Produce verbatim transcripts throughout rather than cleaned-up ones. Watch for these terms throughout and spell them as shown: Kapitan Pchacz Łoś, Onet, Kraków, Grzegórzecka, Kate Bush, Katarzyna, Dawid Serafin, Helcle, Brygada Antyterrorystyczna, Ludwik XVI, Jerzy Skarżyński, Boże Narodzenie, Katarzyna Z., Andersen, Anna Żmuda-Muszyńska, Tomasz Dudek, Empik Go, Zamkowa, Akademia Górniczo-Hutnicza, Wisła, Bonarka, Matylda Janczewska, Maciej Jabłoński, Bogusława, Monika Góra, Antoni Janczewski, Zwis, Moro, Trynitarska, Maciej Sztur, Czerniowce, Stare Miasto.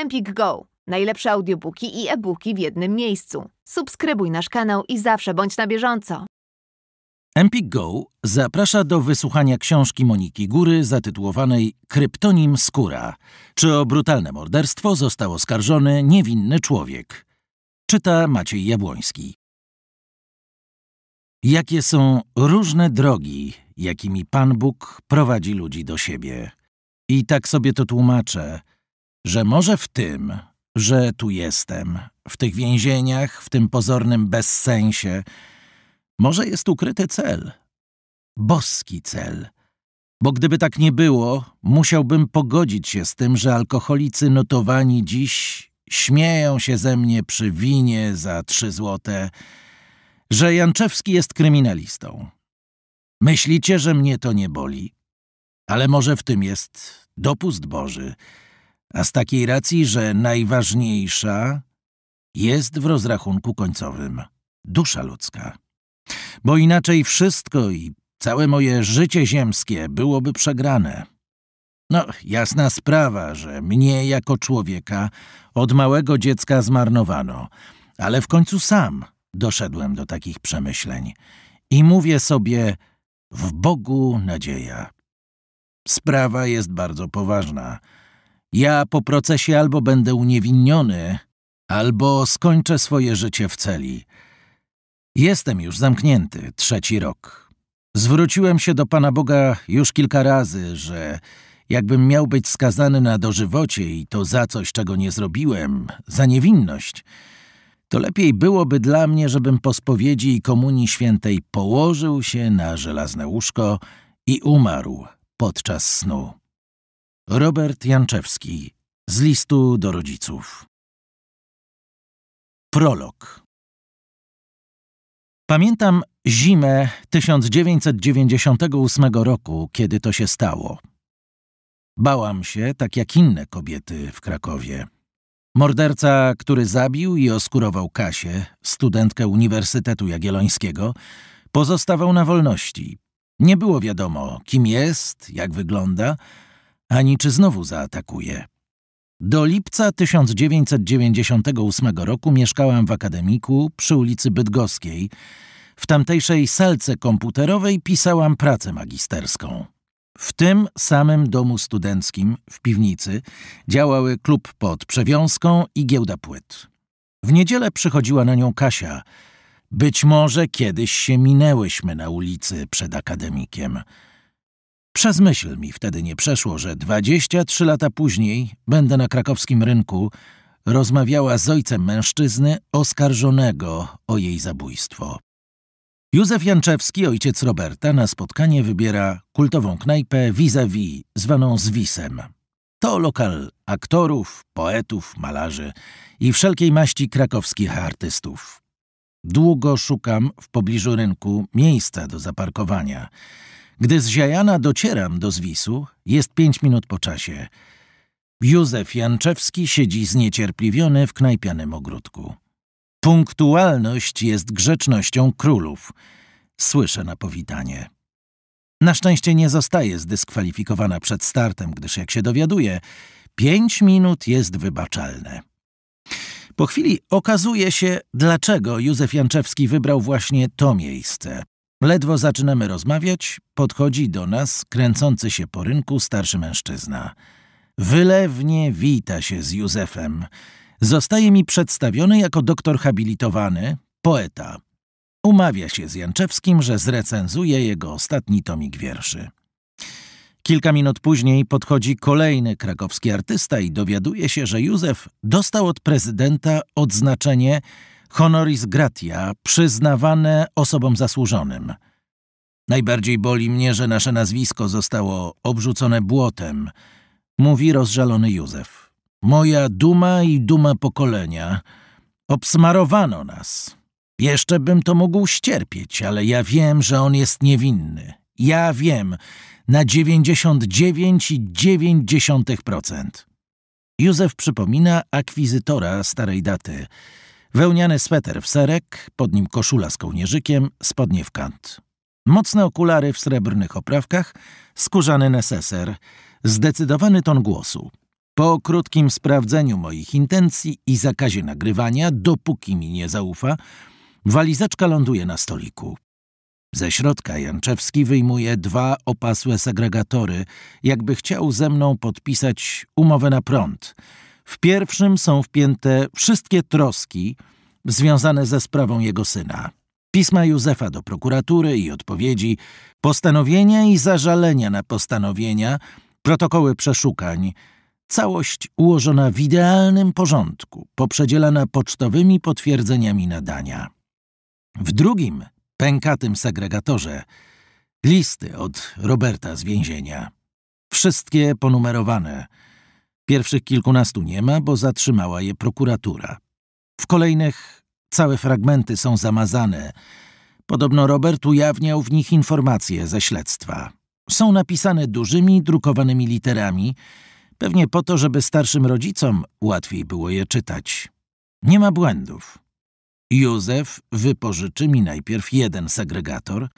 Empik Go. Najlepsze audiobooki i e-booki w jednym miejscu. Subskrybuj nasz kanał i zawsze bądź na bieżąco. Empik Go zaprasza do wysłuchania książki Moniki Góry zatytułowanej Kryptonim Skóra. Czy o brutalne morderstwo został oskarżony niewinny człowiek? Czyta Maciej Jabłoński. Jakie są różne drogi, jakimi Pan Bóg prowadzi ludzi do siebie. I tak sobie to tłumaczę, że może w tym, że tu jestem, w tych więzieniach, w tym pozornym bezsensie, może jest ukryty cel, boski cel. Bo gdyby tak nie było, musiałbym pogodzić się z tym, że alkoholicy notowani dziś śmieją się ze mnie przy winie za trzy złote, że Janczewski jest kryminalistą. Myślicie, że mnie to nie boli? Ale może w tym jest dopust Boży, a z takiej racji, że najważniejsza jest w rozrachunku końcowym dusza ludzka. Bo inaczej wszystko i całe moje życie ziemskie byłoby przegrane. No, jasna sprawa, że mnie jako człowieka od małego dziecka zmarnowano, ale w końcu sam doszedłem do takich przemyśleń i mówię sobie: w Bogu nadzieja. Sprawa jest bardzo poważna. Ja po procesie albo będę uniewinniony, albo skończę swoje życie w celi. Jestem już zamknięty trzeci rok. Zwróciłem się do Pana Boga już kilka razy, że jakbym miał być skazany na dożywocie i to za coś, czego nie zrobiłem, za niewinność, to lepiej byłoby dla mnie, żebym po spowiedzi i komunii świętej położył się na żelazne łóżko i umarł podczas snu. Robert Janczewski z listu do rodziców. Prolog. Pamiętam zimę tysiąc dziewięćset dziewięćdziesiątego ósmego roku, kiedy to się stało. Bałam się, tak jak inne kobiety w Krakowie. Morderca, który zabił i oskurował Kasię, studentkę Uniwersytetu Jagiellońskiego, pozostawał na wolności. Nie było wiadomo, kim jest, jak wygląda, ani czy znowu zaatakuje. Do lipca tysiąc dziewięćset dziewięćdziesiątego ósmego roku mieszkałam w Akademiku przy ulicy Bydgoskiej. W tamtejszej salce komputerowej pisałam pracę magisterską. W tym samym domu studenckim, w piwnicy, działały klub pod przewiązką i giełda płyt. W niedzielę przychodziła na nią Kasia. Być może kiedyś się minęłyśmy na ulicy przed Akademikiem. Przez myśl mi wtedy nie przeszło, że dwadzieścia trzy lata później będę na krakowskim rynku rozmawiała z ojcem mężczyzny oskarżonego o jej zabójstwo. Józef Janczewski, ojciec Roberta, na spotkanie wybiera kultową knajpę vis-a-vis, zwaną Zwisem. To lokal aktorów, poetów, malarzy i wszelkiej maści krakowskich artystów. Długo szukam w pobliżu rynku miejsca do zaparkowania. Gdy z Ziajana docieram do Zwisu, jest pięć minut po czasie. Józef Janczewski siedzi zniecierpliwiony w knajpianym ogródku. Punktualność jest grzecznością królów, słyszę na powitanie. Na szczęście nie zostaje zdyskwalifikowana przed startem, gdyż jak się dowiaduje, pięć minut jest wybaczalne. Po chwili okazuje się, dlaczego Józef Janczewski wybrał właśnie to miejsce. Ledwo zaczynamy rozmawiać, podchodzi do nas kręcący się po rynku starszy mężczyzna. Wylewnie wita się z Józefem. Zostaje mi przedstawiony jako doktor habilitowany, poeta. Umawia się z Janczewskim, że zrecenzuje jego ostatni tomik wierszy. Kilka minut później podchodzi kolejny krakowski artysta i dowiaduje się, że Józef dostał od prezydenta odznaczenie Honoris gratia, przyznawane osobom zasłużonym. Najbardziej boli mnie, że nasze nazwisko zostało obrzucone błotem, mówi rozżalony Józef. Moja duma i duma pokolenia. Obsmarowano nas. Jeszcze bym to mógł ścierpieć, ale ja wiem, że on jest niewinny. Ja wiem, na dziewięćdziesiąt dziewięć przecinek dziewięć procent. Józef przypomina akwizytora starej daty. Wełniany sweter w serek, pod nim koszula z kołnierzykiem, spodnie w kant. Mocne okulary w srebrnych oprawkach, skórzany neseser, zdecydowany ton głosu. Po krótkim sprawdzeniu moich intencji i zakazie nagrywania, dopóki mi nie zaufa, walizeczka ląduje na stoliku. Ze środka Janczewski wyjmuje dwa opasłe segregatory, jakby chciał ze mną podpisać umowę na prąd. W pierwszym są wpięte wszystkie troski związane ze sprawą jego syna. Pisma Józefa do prokuratury i odpowiedzi, postanowienia i zażalenia na postanowienia, protokoły przeszukań. Całość ułożona w idealnym porządku, poprzedzielana pocztowymi potwierdzeniami nadania. W drugim, pękatym segregatorze, listy od Roberta z więzienia. Wszystkie ponumerowane. Pierwszych kilkunastu nie ma, bo zatrzymała je prokuratura. W kolejnych całe fragmenty są zamazane. Podobno Robert ujawniał w nich informacje ze śledztwa. Są napisane dużymi, drukowanymi literami, pewnie po to, żeby starszym rodzicom łatwiej było je czytać. Nie ma błędów. Józef wypożyczy mi najpierw jeden segregator,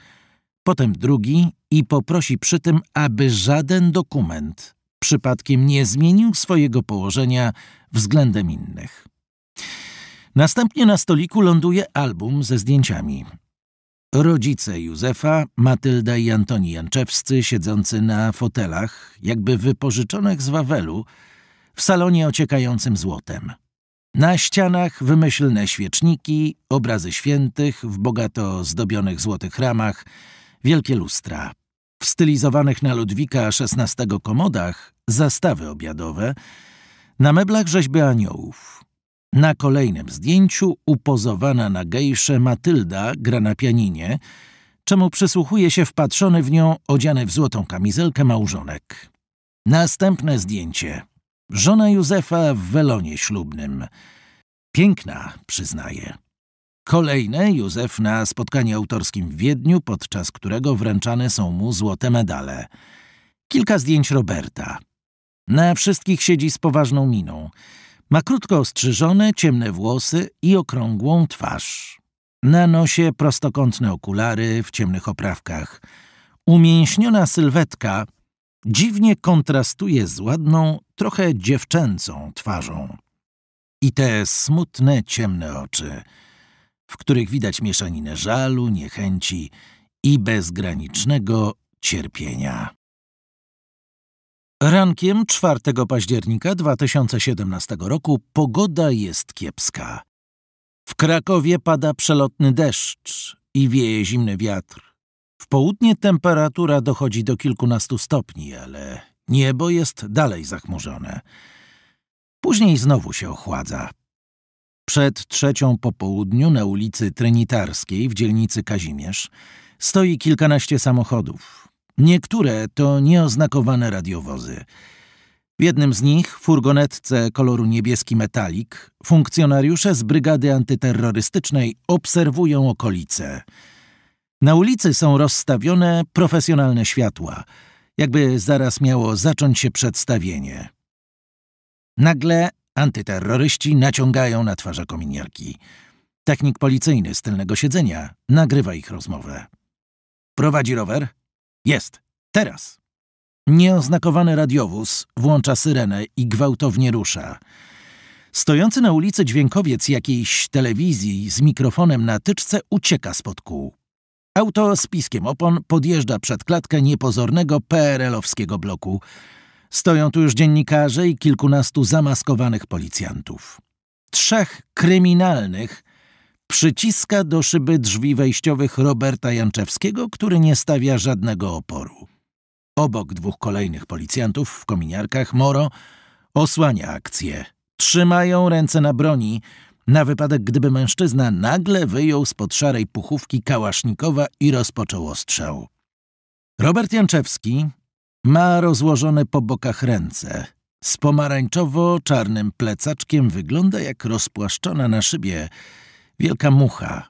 potem drugi i poprosi przy tym, aby żaden dokument przypadkiem nie zmienił swojego położenia względem innych. Następnie na stoliku ląduje album ze zdjęciami. Rodzice Józefa, Matylda i Antoni Janczewscy, siedzący na fotelach, jakby wypożyczonych z Wawelu, w salonie ociekającym złotem. Na ścianach wymyślne świeczniki, obrazy świętych w bogato zdobionych złotych ramach, wielkie lustra. W stylizowanych na Ludwika szesnastego komodach zastawy obiadowe, na meblach rzeźby aniołów. Na kolejnym zdjęciu upozowana na gejszę Matylda gra na pianinie, czemu przysłuchuje się wpatrzony w nią odziany w złotą kamizelkę małżonek. Następne zdjęcie. Żona Józefa w welonie ślubnym. Piękna, przyznaje. Kolejne Józef na spotkaniu autorskim w Wiedniu, podczas którego wręczane są mu złote medale. Kilka zdjęć Roberta. Na wszystkich siedzi z poważną miną. Ma krótko ostrzyżone, ciemne włosy i okrągłą twarz. Na nosie prostokątne okulary w ciemnych oprawkach. Umięśniona sylwetka dziwnie kontrastuje z ładną, trochę dziewczęcą twarzą. I te smutne, ciemne oczy, w których widać mieszaninę żalu, niechęci i bezgranicznego cierpienia. Rankiem czwartego października dwa tysiące siedemnastego roku pogoda jest kiepska. W Krakowie pada przelotny deszcz i wieje zimny wiatr. W południe temperatura dochodzi do kilkunastu stopni, ale niebo jest dalej zachmurzone. Później znowu się ochładza. Przed trzecią po południu na ulicy Trynitarskiej w dzielnicy Kazimierz stoi kilkanaście samochodów. Niektóre to nieoznakowane radiowozy. W jednym z nich, furgonetce koloru niebieski metalik, funkcjonariusze z Brygady Antyterrorystycznej obserwują okolice. Na ulicy są rozstawione profesjonalne światła, jakby zaraz miało zacząć się przedstawienie. Nagle antyterroryści naciągają na twarze kominiarki. Technik policyjny z tylnego siedzenia nagrywa ich rozmowę. Prowadzi rower? Jest. Teraz. Nieoznakowany radiowóz włącza syrenę i gwałtownie rusza. Stojący na ulicy dźwiękowiec jakiejś telewizji z mikrofonem na tyczce ucieka spod kół. Auto z piskiem opon podjeżdża przed klatkę niepozornego P R L-owskiego bloku. Stoją tu już dziennikarze i kilkunastu zamaskowanych policjantów. Trzech kryminalnych przyciska do szyby drzwi wejściowych Roberta Janczewskiego, który nie stawia żadnego oporu. Obok dwóch kolejnych policjantów w kominiarkach moro osłania akcję. Trzymają ręce na broni, na wypadek gdyby mężczyzna nagle wyjął spod szarej puchówki kałasznikowa i rozpoczął ostrzał. Robert Janczewski ma rozłożone po bokach ręce. Z pomarańczowo-czarnym plecaczkiem wygląda jak rozpłaszczona na szybie wielka mucha.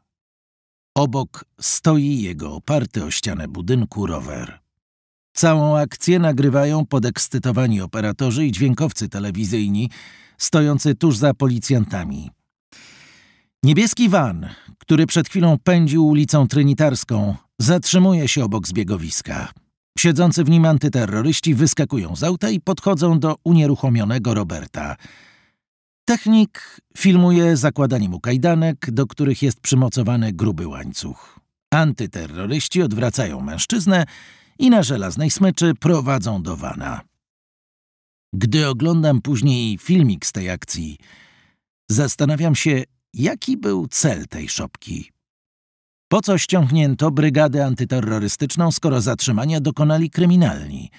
Obok stoi jego oparty o ścianę budynku rower. Całą akcję nagrywają podekscytowani operatorzy i dźwiękowcy telewizyjni stojący tuż za policjantami. Niebieski van, który przed chwilą pędził ulicą Trynitarską, zatrzymuje się obok zbiegowiska. Siedzący w nim antyterroryści wyskakują z auta i podchodzą do unieruchomionego Roberta. Technik filmuje zakładanie mu kajdanek, do których jest przymocowany gruby łańcuch. Antyterroryści odwracają mężczyznę i na żelaznej smyczy prowadzą do wana. Gdy oglądam później filmik z tej akcji, zastanawiam się, jaki był cel tej szopki. Po co ściągnięto Brygadę Antyterrorystyczną, skoro zatrzymania dokonali kryminalni?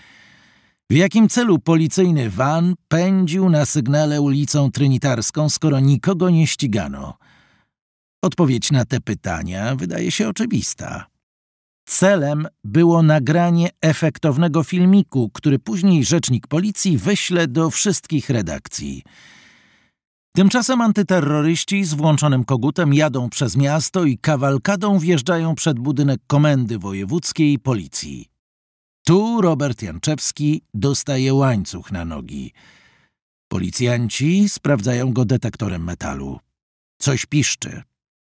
W jakim celu policyjny van pędził na sygnale ulicą Trynitarską, skoro nikogo nie ścigano? Odpowiedź na te pytania wydaje się oczywista. Celem było nagranie efektownego filmiku, który później rzecznik policji wyśle do wszystkich redakcji. Tymczasem antyterroryści z włączonym kogutem jadą przez miasto i kawalkadą wjeżdżają przed budynek Komendy Wojewódzkiej Policji. Tu Robert Janczewski dostaje łańcuch na nogi. Policjanci sprawdzają go detektorem metalu. Coś piszczy.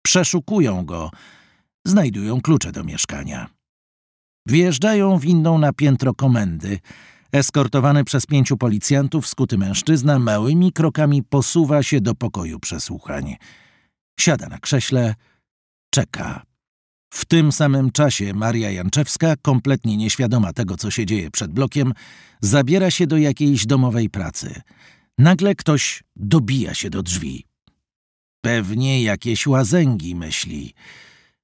Przeszukują go. Znajdują klucze do mieszkania. Wjeżdżają windą na piętro komendy. Eskortowany przez pięciu policjantów skuty mężczyzna małymi krokami posuwa się do pokoju przesłuchań. Siada na krześle, czeka. W tym samym czasie Maria Janczewska, kompletnie nieświadoma tego, co się dzieje przed blokiem, zabiera się do jakiejś domowej pracy. Nagle ktoś dobija się do drzwi. Pewnie jakieś łazęgi, myśli.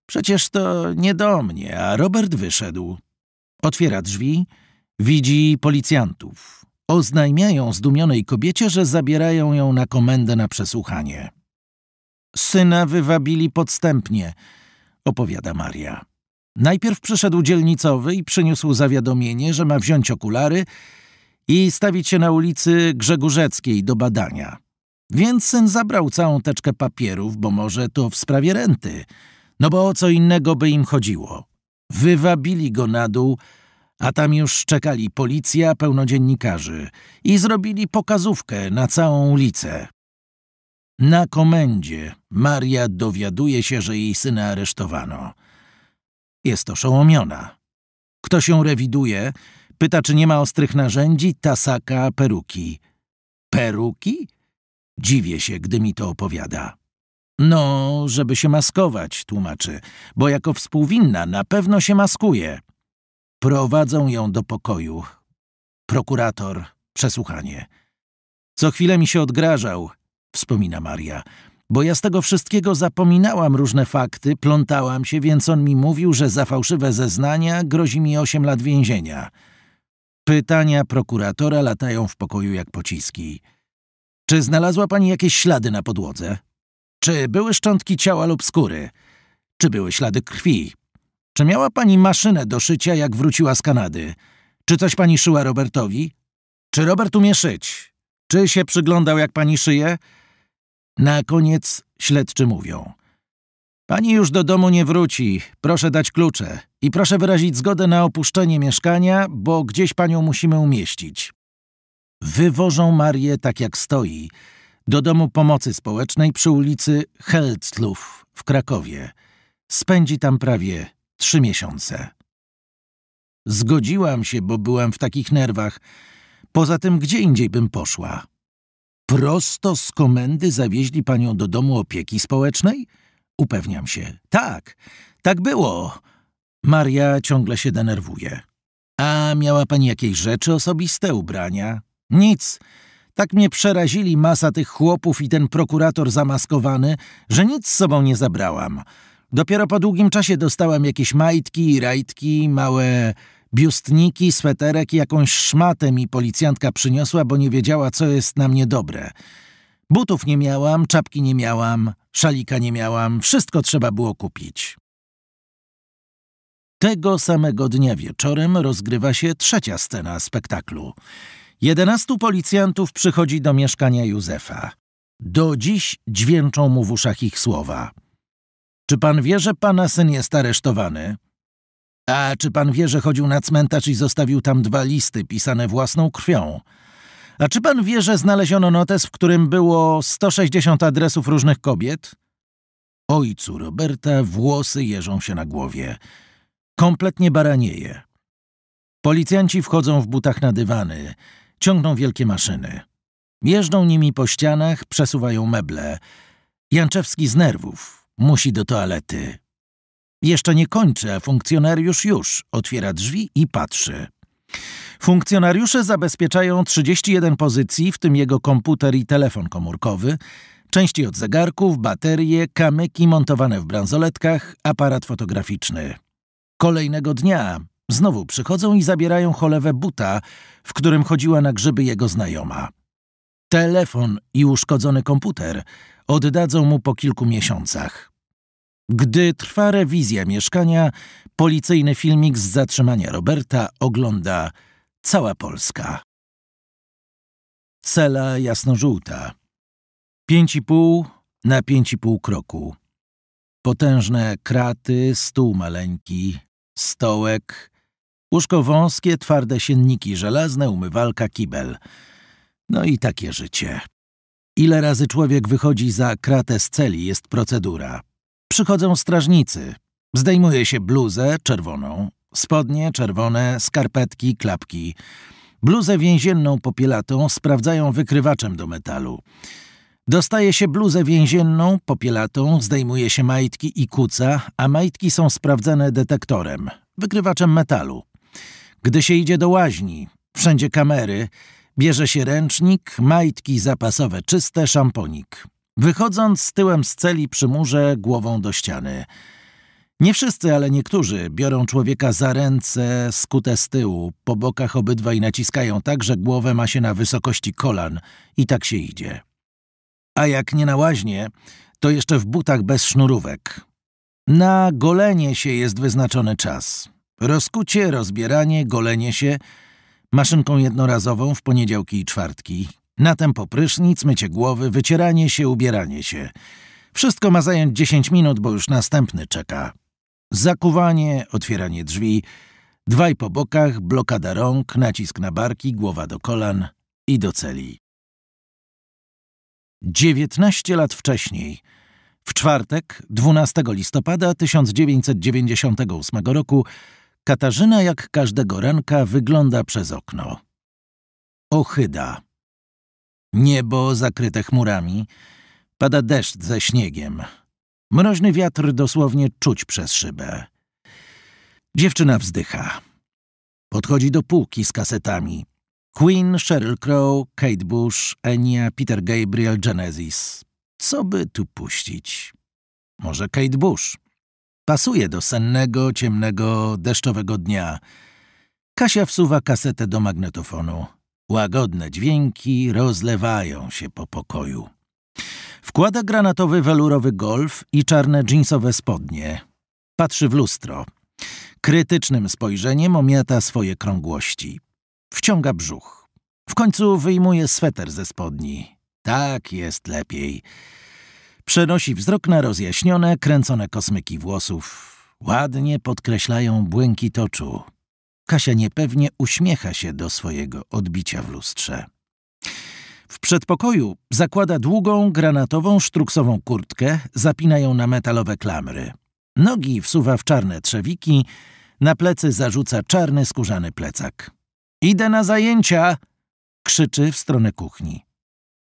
Przecież to nie do mnie, a Robert wyszedł. Otwiera drzwi, widzi policjantów. Oznajmiają zdumionej kobiecie, że zabierają ją na komendę na przesłuchanie. Syna wywabili podstępnie, opowiada Maria. Najpierw przyszedł dzielnicowy i przyniósł zawiadomienie, że ma wziąć okulary i stawić się na ulicy Grzegórzeckiej do badania. Więc syn zabrał całą teczkę papierów, bo może to w sprawie renty. No bo o co innego by im chodziło? Wywabili go na dół, a tam już czekali policja, pełno dziennikarzy i zrobili pokazówkę na całą ulicę. Na komendzie Maria dowiaduje się, że jej syna aresztowano. Jest oszołomiona. Ktoś ją rewiduje, pyta, czy nie ma ostrych narzędzi, tasaka, peruki. Peruki? Dziwię się, gdy mi to opowiada. No, żeby się maskować, tłumaczy, bo jako współwinna na pewno się maskuje. Prowadzą ją do pokoju. Prokurator, przesłuchanie. Co chwilę mi się odgrażał, wspomina Maria, bo ja z tego wszystkiego zapominałam różne fakty, plątałam się, więc on mi mówił, że za fałszywe zeznania grozi mi osiem lat więzienia. Pytania prokuratora latają w pokoju jak pociski. Czy znalazła pani jakieś ślady na podłodze? Czy były szczątki ciała lub skóry? Czy były ślady krwi? Czy miała pani maszynę do szycia, jak wróciła z Kanady? Czy coś pani szyła Robertowi? Czy Robert umie szyć? Czy się przyglądał, jak pani szyje? Na koniec śledczy mówią. Pani już do domu nie wróci. Proszę dać klucze. I proszę wyrazić zgodę na opuszczenie mieszkania, bo gdzieś panią musimy umieścić. Wywożą Marię tak, jak stoi, do domu pomocy społecznej przy ulicy Helclów w Krakowie. Spędzi tam prawie trzy miesiące. Zgodziłam się, bo byłam w takich nerwach. Poza tym gdzie indziej bym poszła. Prosto z komendy zawieźli panią do domu opieki społecznej? Upewniam się. Tak, tak było. Maria ciągle się denerwuje. A miała pani jakieś rzeczy osobiste, ubrania? Nic. Tak mnie przerazili masa tych chłopów i ten prokurator zamaskowany, że nic z sobą nie zabrałam. Dopiero po długim czasie dostałam jakieś majtki i rajtki, małe biustniki, sweterek i jakąś szmatę mi policjantka przyniosła, bo nie wiedziała, co jest na mnie dobre. Butów nie miałam, czapki nie miałam, szalika nie miałam, wszystko trzeba było kupić. Tego samego dnia wieczorem rozgrywa się trzecia scena spektaklu. Jedenastu policjantów przychodzi do mieszkania Józefa. Do dziś dźwięczą mu w uszach ich słowa. Czy pan wie, że pana syn jest aresztowany? A czy pan wie, że chodził na cmentarz i zostawił tam dwa listy pisane własną krwią? A czy pan wie, że znaleziono notes, w którym było sto sześćdziesiąt adresów różnych kobiet? Ojcu Roberta włosy jeżą się na głowie. Kompletnie baranieje. Policjanci wchodzą w butach na dywany, ciągną wielkie maszyny. Jeżdżą nimi po ścianach, przesuwają meble. Janczewski z nerwów. Musi do toalety. Jeszcze nie kończy, a funkcjonariusz już otwiera drzwi i patrzy. Funkcjonariusze zabezpieczają trzydzieści jeden pozycji, w tym jego komputer i telefon komórkowy, części od zegarków, baterie, kamyki montowane w bransoletkach, aparat fotograficzny. Kolejnego dnia znowu przychodzą i zabierają cholewę buta, w którym chodziła na grzyby jego znajoma. Telefon i uszkodzony komputer oddadzą mu po kilku miesiącach. Gdy trwa rewizja mieszkania, policyjny filmik z zatrzymania Roberta ogląda cała Polska. Cela jasnożółta. Pięć i pół na pięć i pół kroku. Potężne kraty, stół maleńki, stołek, łóżko wąskie, twarde sienniki żelazne, umywalka, kibel. No i takie życie. Ile razy człowiek wychodzi za kratę z celi, jest procedura. Przychodzą strażnicy. Zdejmuje się bluzę czerwoną, spodnie czerwone, skarpetki, klapki. Bluzę więzienną popielatą sprawdzają wykrywaczem do metalu. Dostaje się bluzę więzienną popielatą, zdejmuje się majtki i kuca, a majtki są sprawdzane detektorem, wykrywaczem metalu. Gdy się idzie do łaźni, wszędzie kamery, bierze się ręcznik, majtki zapasowe czyste, szamponik. Wychodząc z tyłem z celi przy murze, głową do ściany. Nie wszyscy, ale niektórzy biorą człowieka za ręce, skute z tyłu, po bokach obydwaj naciskają tak, że głowę ma się na wysokości kolan i tak się idzie. A jak nie na łaźnie, to jeszcze w butach bez sznurówek. Na golenie się jest wyznaczony czas. Rozkucie, rozbieranie, golenie się maszynką jednorazową w poniedziałki i czwartki. Na tempo prysznic, mycie głowy, wycieranie się, ubieranie się. Wszystko ma zająć dziesięć minut, bo już następny czeka. Zakuwanie, otwieranie drzwi, dwaj po bokach, blokada rąk, nacisk na barki, głowa do kolan i do celi. dziewiętnaście lat wcześniej, w czwartek, dwunastego listopada tysiąc dziewięćset dziewięćdziesiątego ósmego roku, Katarzyna jak każdego ranka wygląda przez okno. Ohyda. Niebo zakryte chmurami, pada deszcz ze śniegiem. Mroźny wiatr dosłownie czuć przez szybę. Dziewczyna wzdycha. Podchodzi do półki z kasetami. Queen, Sheryl Crow, Kate Bush, Enya, Peter Gabriel, Genesis. Co by tu puścić? Może Kate Bush. Pasuje do sennego, ciemnego, deszczowego dnia. Kasia wsuwa kasetę do magnetofonu. Łagodne dźwięki rozlewają się po pokoju. Wkłada granatowy welurowy golf i czarne dżinsowe spodnie. Patrzy w lustro. Krytycznym spojrzeniem omiata swoje krągłości. Wciąga brzuch. W końcu wyjmuje sweter ze spodni. Tak jest lepiej. Przenosi wzrok na rozjaśnione, kręcone kosmyki włosów. Ładnie podkreślają błękit oczu. Kasia niepewnie uśmiecha się do swojego odbicia w lustrze. W przedpokoju zakłada długą, granatową, sztruksową kurtkę, zapina ją na metalowe klamry. Nogi wsuwa w czarne trzewiki, na plecy zarzuca czarny, skórzany plecak. Idę na zajęcia! Krzyczy w stronę kuchni.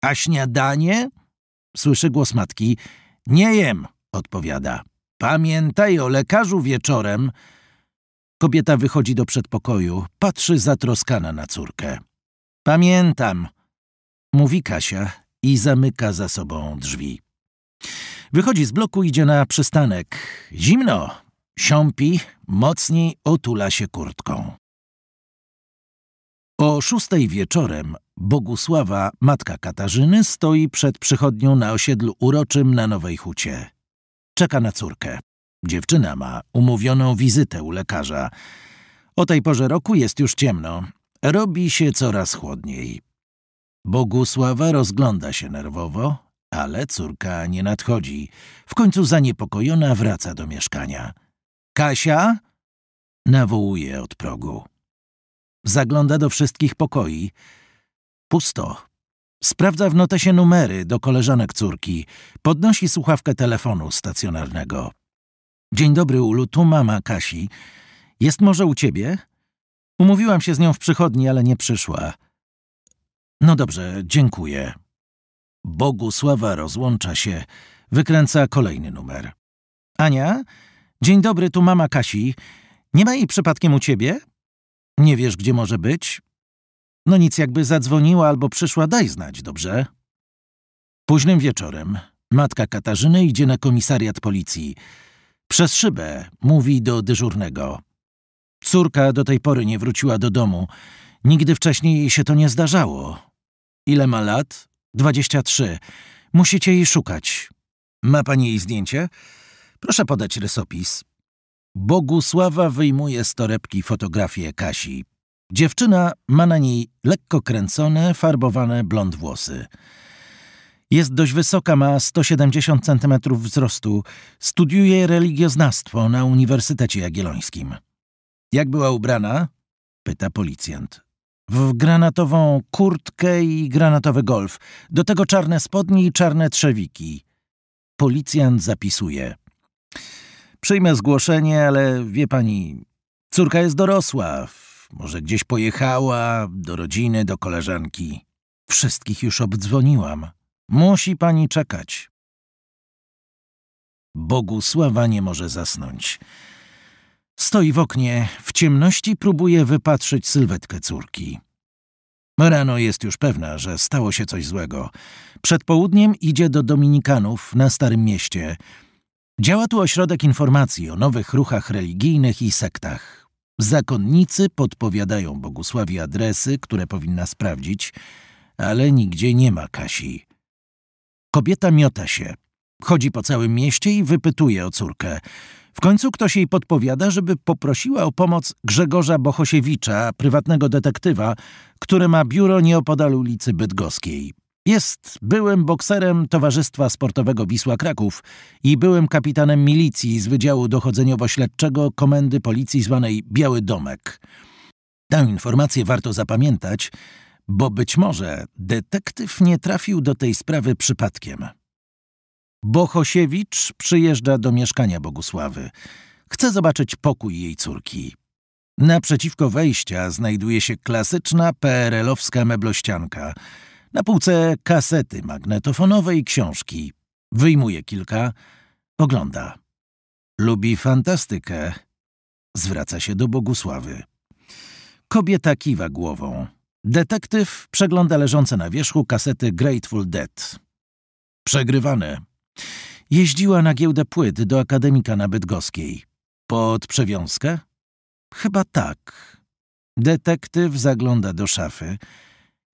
A śniadanie? Słyszy głos matki. Nie jem, odpowiada. Pamiętaj o lekarzu wieczorem. Kobieta wychodzi do przedpokoju, patrzy zatroskana na córkę. Pamiętam, mówi Kasia i zamyka za sobą drzwi. Wychodzi z bloku, idzie na przystanek. Zimno, siąpi, mocniej otula się kurtką. O szóstej wieczorem Bogusława, matka Katarzyny, stoi przed przychodnią na osiedlu uroczym na Nowej Hucie. Czeka na córkę. Dziewczyna ma umówioną wizytę u lekarza. O tej porze roku jest już ciemno. Robi się coraz chłodniej. Bogusława rozgląda się nerwowo, ale córka nie nadchodzi. W końcu zaniepokojona wraca do mieszkania. Kasia? Nawołuje od progu. Zagląda do wszystkich pokoi. Pusto. Sprawdza w notesie numery do koleżanek córki. Podnosi słuchawkę telefonu stacjonarnego. Dzień dobry, Ulu, tu mama Kasi. Jest może u ciebie? Umówiłam się z nią w przychodni, ale nie przyszła. No dobrze, dziękuję. Bogusława rozłącza się, wykręca kolejny numer. Ania? Dzień dobry, tu mama Kasi. Nie ma jej przypadkiem u ciebie? Nie wiesz, gdzie może być? No nic, jakby zadzwoniła albo przyszła, daj znać, dobrze? Późnym wieczorem matka Katarzyny idzie na komisariat policji. Przez szybę mówi do dyżurnego. Córka do tej pory nie wróciła do domu. Nigdy wcześniej jej się to nie zdarzało. Ile ma lat? Dwadzieścia trzy. Musicie jej szukać. Ma pani jej zdjęcie? Proszę podać rysopis. Bogusława wyjmuje z torebki fotografię Kasi. Dziewczyna ma na niej lekko kręcone, farbowane blond włosy. Jest dość wysoka, ma sto siedemdziesiąt centymetrów wzrostu. Studiuje religioznawstwo na Uniwersytecie Jagiellońskim. Jak była ubrana? Pyta policjant. W granatową kurtkę i granatowy golf. Do tego czarne spodnie i czarne trzewiki. Policjant zapisuje. Przyjmę zgłoszenie, ale wie pani, córka jest dorosła. Może gdzieś pojechała, do rodziny, do koleżanki. Wszystkich już obdzwoniłam. Musi pani czekać. Bogusława nie może zasnąć. Stoi w oknie, w ciemności próbuje wypatrzyć sylwetkę córki. Rano jest już pewna, że stało się coś złego. Przed południem idzie do Dominikanów na Starym Mieście. Działa tu ośrodek informacji o nowych ruchach religijnych i sektach. Zakonnicy podpowiadają Bogusławie adresy, które powinna sprawdzić, ale nigdzie nie ma Kasi. Kobieta miota się. Chodzi po całym mieście i wypytuje o córkę. W końcu ktoś jej podpowiada, żeby poprosiła o pomoc Grzegorza Bohosiewicza, prywatnego detektywa, który ma biuro nieopodal ulicy Bydgoskiej. Jest byłym bokserem Towarzystwa Sportowego Wisła Kraków i byłym kapitanem milicji z Wydziału Dochodzeniowo-Śledczego Komendy Policji zwanej Biały Domek. Tę informację warto zapamiętać, bo być może detektyw nie trafił do tej sprawy przypadkiem. Bohosiewicz przyjeżdża do mieszkania Bogusławy. Chce zobaczyć pokój jej córki. Naprzeciwko wejścia znajduje się klasyczna peerelowska meblościanka. Na półce kasety magnetofonowe i książki. Wyjmuje kilka, ogląda. Lubi fantastykę. Zwraca się do Bogusławy. Kobieta kiwa głową. Detektyw przegląda leżące na wierzchu kasety Grateful Dead. Przegrywane. Jeździła na giełdę płyt do Akademika na Bydgoskiej. Pod przewiązkę? Chyba tak. Detektyw zagląda do szafy.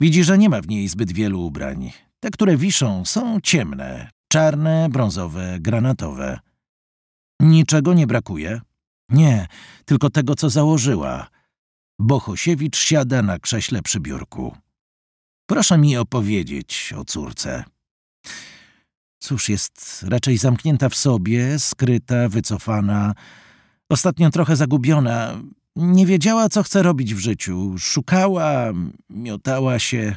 Widzi, że nie ma w niej zbyt wielu ubrań. Te, które wiszą, są ciemne. Czarne, brązowe, granatowe. Niczego nie brakuje? Nie, tylko tego, co założyła. Bohosiewicz siada na krześle przy biurku. Proszę mi opowiedzieć o córce. Cóż, jest raczej zamknięta w sobie, skryta, wycofana. Ostatnio trochę zagubiona. Nie wiedziała, co chce robić w życiu. Szukała, miotała się.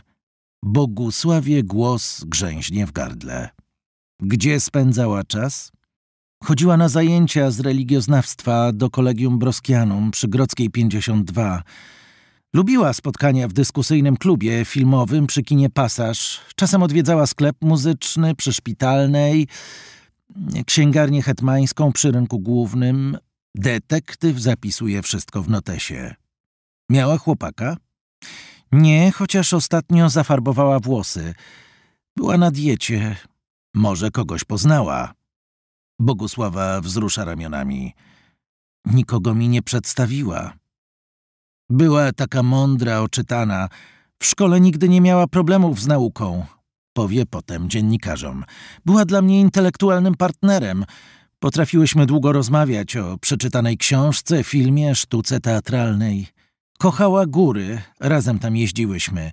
Bogusławie głos grzęźnie w gardle. Gdzie spędzała czas? Chodziła na zajęcia z religioznawstwa do Kolegium Broskianum przy Grodzkiej pięćdziesiąt dwa. Lubiła spotkania w dyskusyjnym klubie filmowym przy kinie Pasaż. Czasem odwiedzała sklep muzyczny przy Szpitalnej, księgarnię hetmańską przy Rynku Głównym. Detektyw zapisuje wszystko w notesie. Miała chłopaka? Nie, chociaż ostatnio zafarbowała włosy. Była na diecie. Może kogoś poznała. Bogusława wzrusza ramionami. Nikogo mi nie przedstawiła. Była taka mądra, oczytana. W szkole nigdy nie miała problemów z nauką. Powie potem dziennikarzom. Była dla mnie intelektualnym partnerem. Potrafiłyśmy długo rozmawiać o przeczytanej książce, filmie, sztuce teatralnej. Kochała góry, razem tam jeździłyśmy.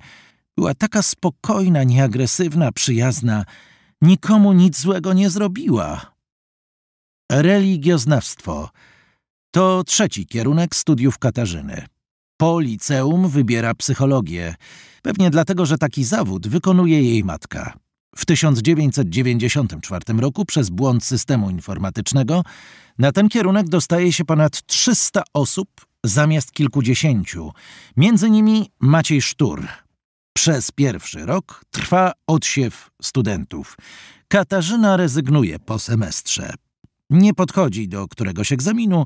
Była taka spokojna, nieagresywna, przyjazna. Nikomu nic złego nie zrobiła. Religioznawstwo. To trzeci kierunek studiów Katarzyny. Po liceum wybiera psychologię. Pewnie dlatego, że taki zawód wykonuje jej matka. W tysiąc dziewięćset dziewięćdziesiątym czwartym roku przez błąd systemu informatycznego na ten kierunek dostaje się ponad trzysta osób zamiast kilkudziesięciu, między nimi Maciej Sztur. Przez pierwszy rok trwa odsiew studentów. Katarzyna rezygnuje po semestrze. Nie podchodzi do któregoś egzaminu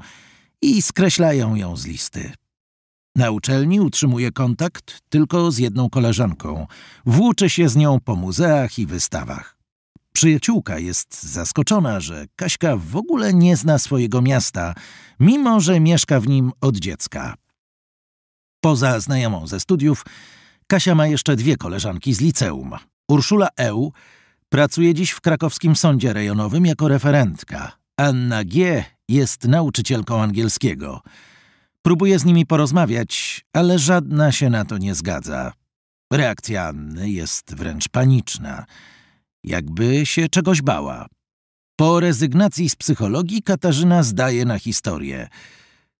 i skreślają ją z listy. Na uczelni utrzymuje kontakt tylko z jedną koleżanką. Włóczy się z nią po muzeach i wystawach. Przyjaciółka jest zaskoczona, że Kaśka w ogóle nie zna swojego miasta, mimo że mieszka w nim od dziecka. Poza znajomą ze studiów, Kasia ma jeszcze dwie koleżanki z liceum. Urszula E. pracuje dziś w krakowskim sądzie rejonowym jako referentka. Anna G. jest nauczycielką angielskiego. Próbuje z nimi porozmawiać, ale żadna się na to nie zgadza. Reakcja Anny jest wręcz paniczna. Jakby się czegoś bała. Po rezygnacji z psychologii Katarzyna zdaje na historię.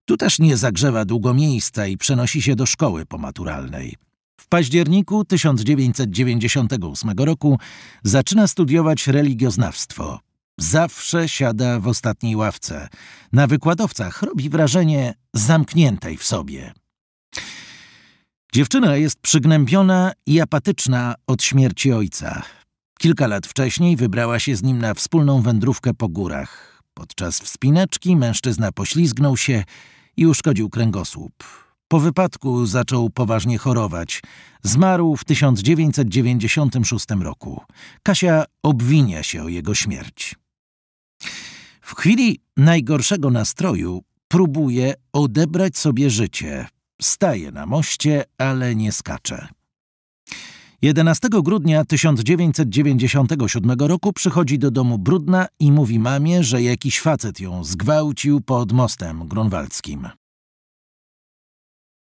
Tu też nie zagrzewa długo miejsca i przenosi się do szkoły pomaturalnej. W październiku tysiąc dziewięćset dziewięćdziesiątego ósmego roku zaczyna studiować religioznawstwo. Zawsze siada w ostatniej ławce. Na wykładowcach robi wrażenie zamkniętej w sobie. Dziewczyna jest przygnębiona i apatyczna od śmierci ojca. Kilka lat wcześniej wybrała się z nim na wspólną wędrówkę po górach. Podczas wspinaczki mężczyzna poślizgnął się i uszkodził kręgosłup. Po wypadku zaczął poważnie chorować. Zmarł w tysiąc dziewięćset dziewięćdziesiątym szóstym roku. Kasia obwinia się o jego śmierć. W chwili najgorszego nastroju próbuje odebrać sobie życie. Staje na moście, ale nie skacze. jedenastego grudnia tysiąc dziewięćset dziewięćdziesiątego siódmego roku przychodzi do domu brudna i mówi mamie, że jakiś facet ją zgwałcił pod mostem grunwaldzkim.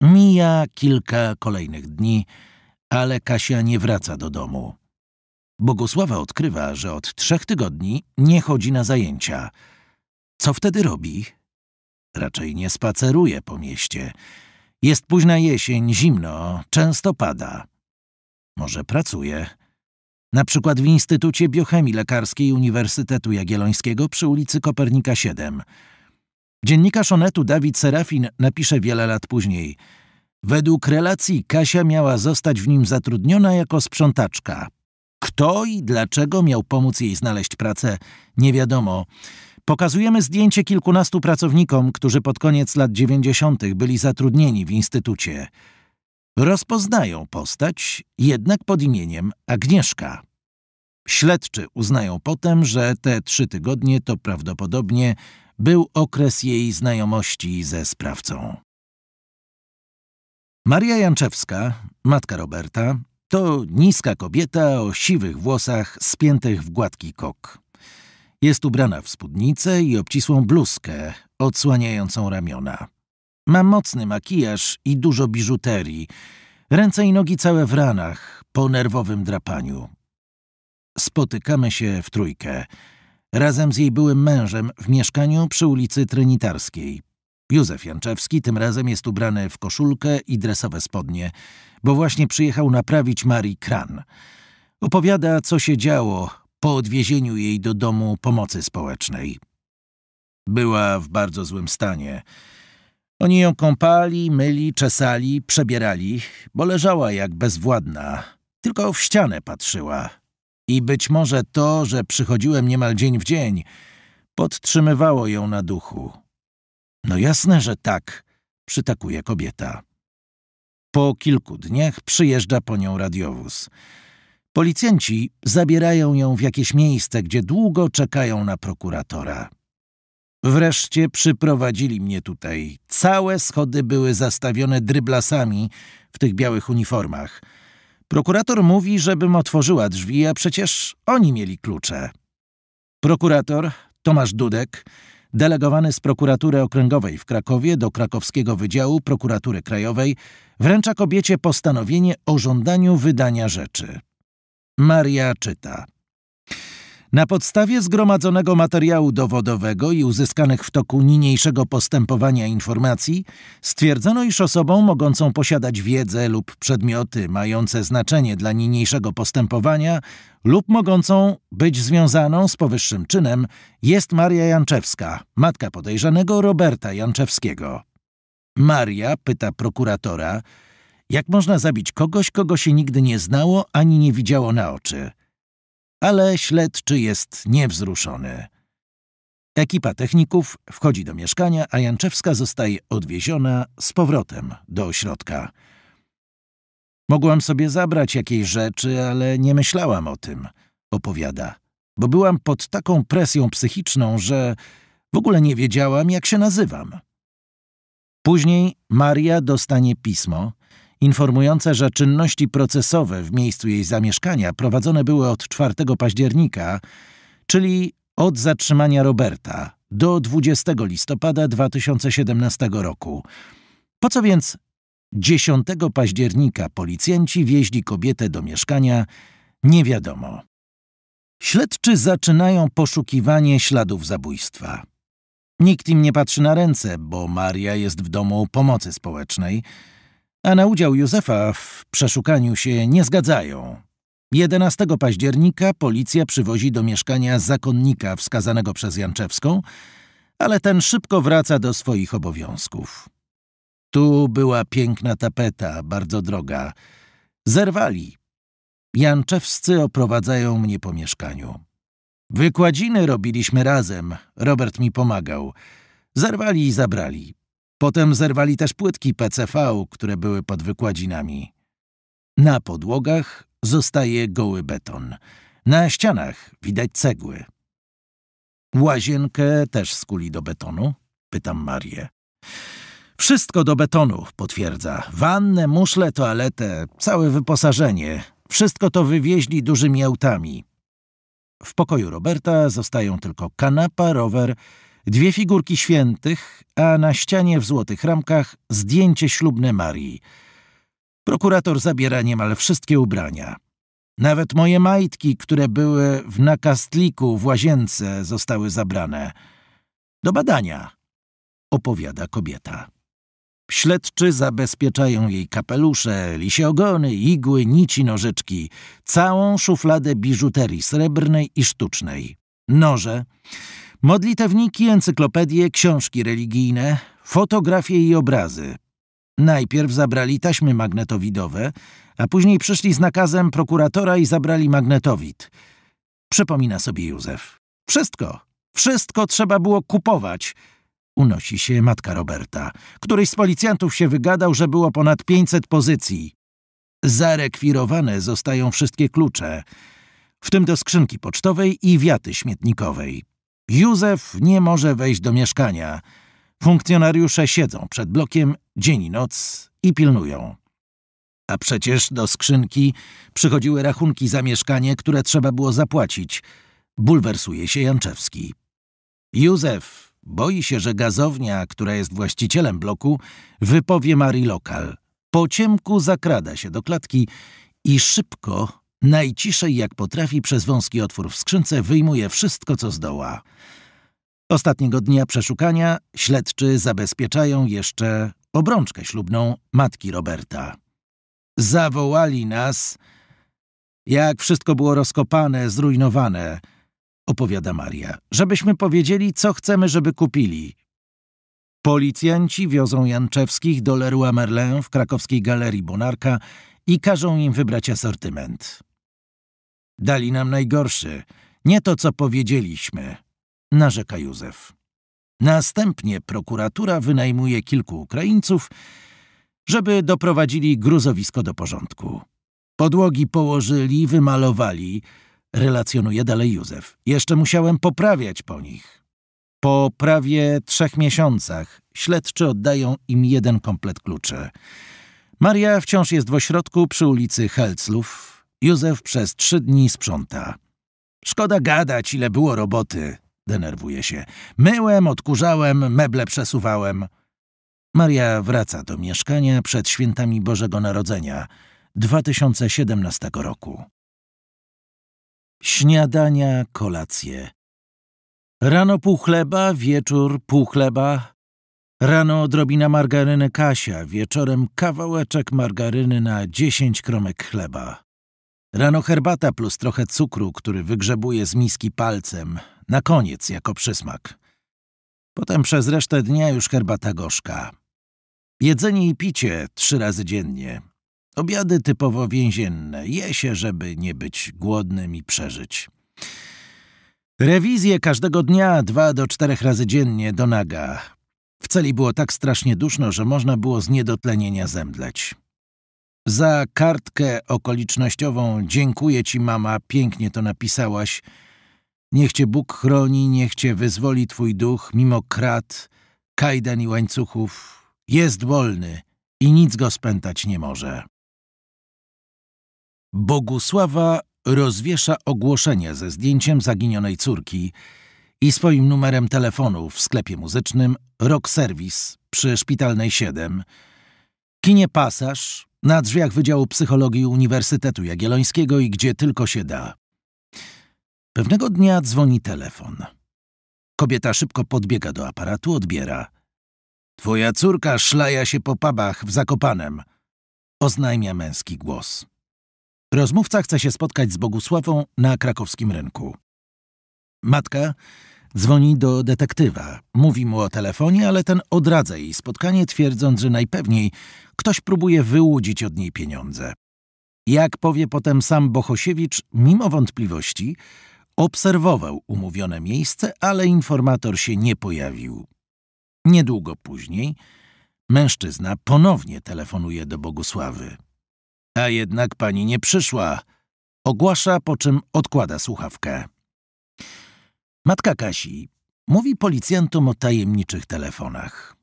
Mija kilka kolejnych dni, ale Kasia nie wraca do domu. Bogusława odkrywa, że od trzech tygodni nie chodzi na zajęcia. Co wtedy robi? Raczej nie spaceruje po mieście. Jest późna jesień, zimno, często pada. Może pracuje? Na przykład w Instytucie Biochemii Lekarskiej Uniwersytetu Jagiellońskiego przy ulicy Kopernika siedem. Dziennikarz Onetu Dawid Serafin napisze wiele lat później. Według relacji Kasia miała zostać w nim zatrudniona jako sprzątaczka. Kto i dlaczego miał pomóc jej znaleźć pracę, nie wiadomo. Pokazujemy zdjęcie kilkunastu pracownikom, którzy pod koniec lat dziewięćdziesiątych byli zatrudnieni w instytucie. Rozpoznają postać, jednak pod imieniem Agnieszka. Śledczy uznają potem, że te trzy tygodnie to prawdopodobnie był okres jej znajomości ze sprawcą. Maria Janczewska, matka Roberta, to niska kobieta o siwych włosach spiętych w gładki kok. Jest ubrana w spódnicę i obcisłą bluzkę odsłaniającą ramiona. Ma mocny makijaż i dużo biżuterii. Ręce i nogi całe w ranach po nerwowym drapaniu. Spotykamy się w trójkę. Razem z jej byłym mężem w mieszkaniu przy ulicy Trynitarskiej. Józef Janczewski tym razem jest ubrany w koszulkę i dresowe spodnie, bo właśnie przyjechał naprawić Marii kran. Opowiada, co się działo po odwiezieniu jej do domu pomocy społecznej. Była w bardzo złym stanie. Oni ją kąpali, myli, czesali, przebierali, bo leżała jak bezwładna. Tylko w ścianę patrzyła. I być może to, że przychodziłem niemal dzień w dzień, podtrzymywało ją na duchu. No jasne, że tak, przytakuje kobieta. Po kilku dniach przyjeżdża po nią radiowóz. Policjanci zabierają ją w jakieś miejsce, gdzie długo czekają na prokuratora. Wreszcie przyprowadzili mnie tutaj. Całe schody były zastawione dryblasami w tych białych uniformach. Prokurator mówi, żebym otworzyła drzwi, a przecież oni mieli klucze. Prokurator Tomasz Dudek, delegowany z prokuratury okręgowej w Krakowie do krakowskiego wydziału prokuratury krajowej, wręcza kobiecie postanowienie o żądaniu wydania rzeczy. Maria czyta. Na podstawie zgromadzonego materiału dowodowego i uzyskanych w toku niniejszego postępowania informacji stwierdzono, iż osobą mogącą posiadać wiedzę lub przedmioty mające znaczenie dla niniejszego postępowania lub mogącą być związaną z powyższym czynem jest Maria Janczewska, matka podejrzanego Roberta Janczewskiego. Maria pyta prokuratora, jak można zabić kogoś, kogo się nigdy nie znało ani nie widziało na oczy. Ale śledczy jest niewzruszony. Ekipa techników wchodzi do mieszkania, a Janczewska zostaje odwieziona z powrotem do ośrodka. Mogłam sobie zabrać jakieś rzeczy, ale nie myślałam o tym, opowiada, bo byłam pod taką presją psychiczną, że w ogóle nie wiedziałam, jak się nazywam. Później Maria dostanie pismo informujące, że czynności procesowe w miejscu jej zamieszkania prowadzone były od czwartego października, czyli od zatrzymania Roberta do dwudziestego listopada dwa tysiące siedemnastego roku. Po co więc dziesiątego października policjanci wieźli kobietę do mieszkania? Nie wiadomo. Śledczy zaczynają poszukiwanie śladów zabójstwa. Nikt im nie patrzy na ręce, bo Maria jest w domu pomocy społecznej, a na udział Józefa w przeszukaniu się nie zgadzają. jedenastego października policja przywozi do mieszkania zakonnika wskazanego przez Janczewską, ale ten szybko wraca do swoich obowiązków. Tu była piękna tapeta, bardzo droga. Zerwali. Janczewscy oprowadzają mnie po mieszkaniu. Wykładziny robiliśmy razem, Robert mi pomagał. Zerwali i zabrali. Potem zerwali też płytki P C V, które były pod wykładzinami. Na podłogach zostaje goły beton. Na ścianach widać cegły. Łazienkę też skuli do betonu? Pytam Marię. Wszystko do betonu, potwierdza. Wannę, muszle, toaletę, całe wyposażenie. Wszystko to wywieźli dużymi autami. W pokoju Roberta zostają tylko kanapa, rower, dwie figurki świętych, a na ścianie w złotych ramkach zdjęcie ślubne Marii. Prokurator zabiera niemal wszystkie ubrania. Nawet moje majtki, które były w nakastliku w łazience, zostały zabrane. Do badania, opowiada kobieta. Śledczy zabezpieczają jej kapelusze, lisie ogony, igły, nici, nożyczki, całą szufladę biżuterii srebrnej i sztucznej, noże, modlitewniki, encyklopedie, książki religijne, fotografie i obrazy. Najpierw zabrali taśmy magnetowidowe, a później przyszli z nakazem prokuratora i zabrali magnetowid. Przypomina sobie Józef. Wszystko, wszystko trzeba było kupować. Unosi się matka Roberta. Któryś z policjantów się wygadał, że było ponad pięćset pozycji. Zarekwirowane zostają wszystkie klucze, w tym do skrzynki pocztowej i wiaty śmietnikowej. Józef nie może wejść do mieszkania. Funkcjonariusze siedzą przed blokiem dzień i noc i pilnują. A przecież do skrzynki przychodziły rachunki za mieszkanie, które trzeba było zapłacić. Bulwersuje się Janczewski. Józef boi się, że gazownia, która jest właścicielem bloku, wypowie Marii lokal. Po ciemku zakrada się do klatki i szybko, najciszej jak potrafi, przez wąski otwór w skrzynce wyjmuje wszystko, co zdoła. Ostatniego dnia przeszukania śledczy zabezpieczają jeszcze obrączkę ślubną matki Roberta. Zawołali nas, jak wszystko było rozkopane, zrujnowane, opowiada Maria, żebyśmy powiedzieli, co chcemy, żeby kupili. Policjanci wiozą Janczewskich do Leroy Merlin w krakowskiej galerii Bonarka i każą im wybrać asortyment. Dali nam najgorszy, nie to, co powiedzieliśmy, narzeka Józef. Następnie prokuratura wynajmuje kilku Ukraińców, żeby doprowadzili gruzowisko do porządku. Podłogi położyli, wymalowali, relacjonuje dalej Józef. Jeszcze musiałem poprawiać po nich. Po prawie trzech miesiącach śledczy oddają im jeden komplet kluczy. Maria wciąż jest w ośrodku przy ulicy Helclów. Józef przez trzy dni sprząta. Szkoda gadać, ile było roboty. Denerwuje się. Myłem, odkurzałem, meble przesuwałem. Maria wraca do mieszkania przed świętami Bożego Narodzenia dwa tysiące siedemnastego roku. Śniadania, kolacje. Rano pół chleba, wieczór pół chleba. Rano odrobina margaryny Kasia, wieczorem kawałeczek margaryny na dziesięć kromek chleba. Rano herbata plus trochę cukru, który wygrzebuje z miski palcem, na koniec jako przysmak. Potem przez resztę dnia już herbata gorzka. Jedzenie i picie trzy razy dziennie. Obiady typowo więzienne. Je się, żeby nie być głodnym i przeżyć. Rewizje każdego dnia dwa do czterech razy dziennie do naga. W celi było tak strasznie duszno, że można było z niedotlenienia zemdleć. Za kartkę okolicznościową dziękuję ci, mama, pięknie to napisałaś. Niech cię Bóg chroni, niech cię wyzwoli twój duch, mimo krat, kajdan i łańcuchów. Jest wolny i nic go spętać nie może. Bogusława rozwiesza ogłoszenie ze zdjęciem zaginionej córki i swoim numerem telefonu w sklepie muzycznym Rock Service przy Szpitalnej siedem, kinie Pasaż, na drzwiach Wydziału Psychologii Uniwersytetu Jagiellońskiego i gdzie tylko się da. Pewnego dnia dzwoni telefon. Kobieta szybko podbiega do aparatu, odbiera. Twoja córka szlaja się po pubach w Zakopanem, oznajmia męski głos. Rozmówca chce się spotkać z Bogusławą na krakowskim rynku. Matka dzwoni do detektywa, mówi mu o telefonie, ale ten odradza jej spotkanie, twierdząc, że najpewniej ktoś próbuje wyłudzić od niej pieniądze. Jak powie potem sam Bohosiewicz, mimo wątpliwości obserwował umówione miejsce, ale informator się nie pojawił. Niedługo później mężczyzna ponownie telefonuje do Bogusławy. A jednak pani nie przyszła, ogłasza, po czym odkłada słuchawkę. Matka Kasi mówi policjantom o tajemniczych telefonach.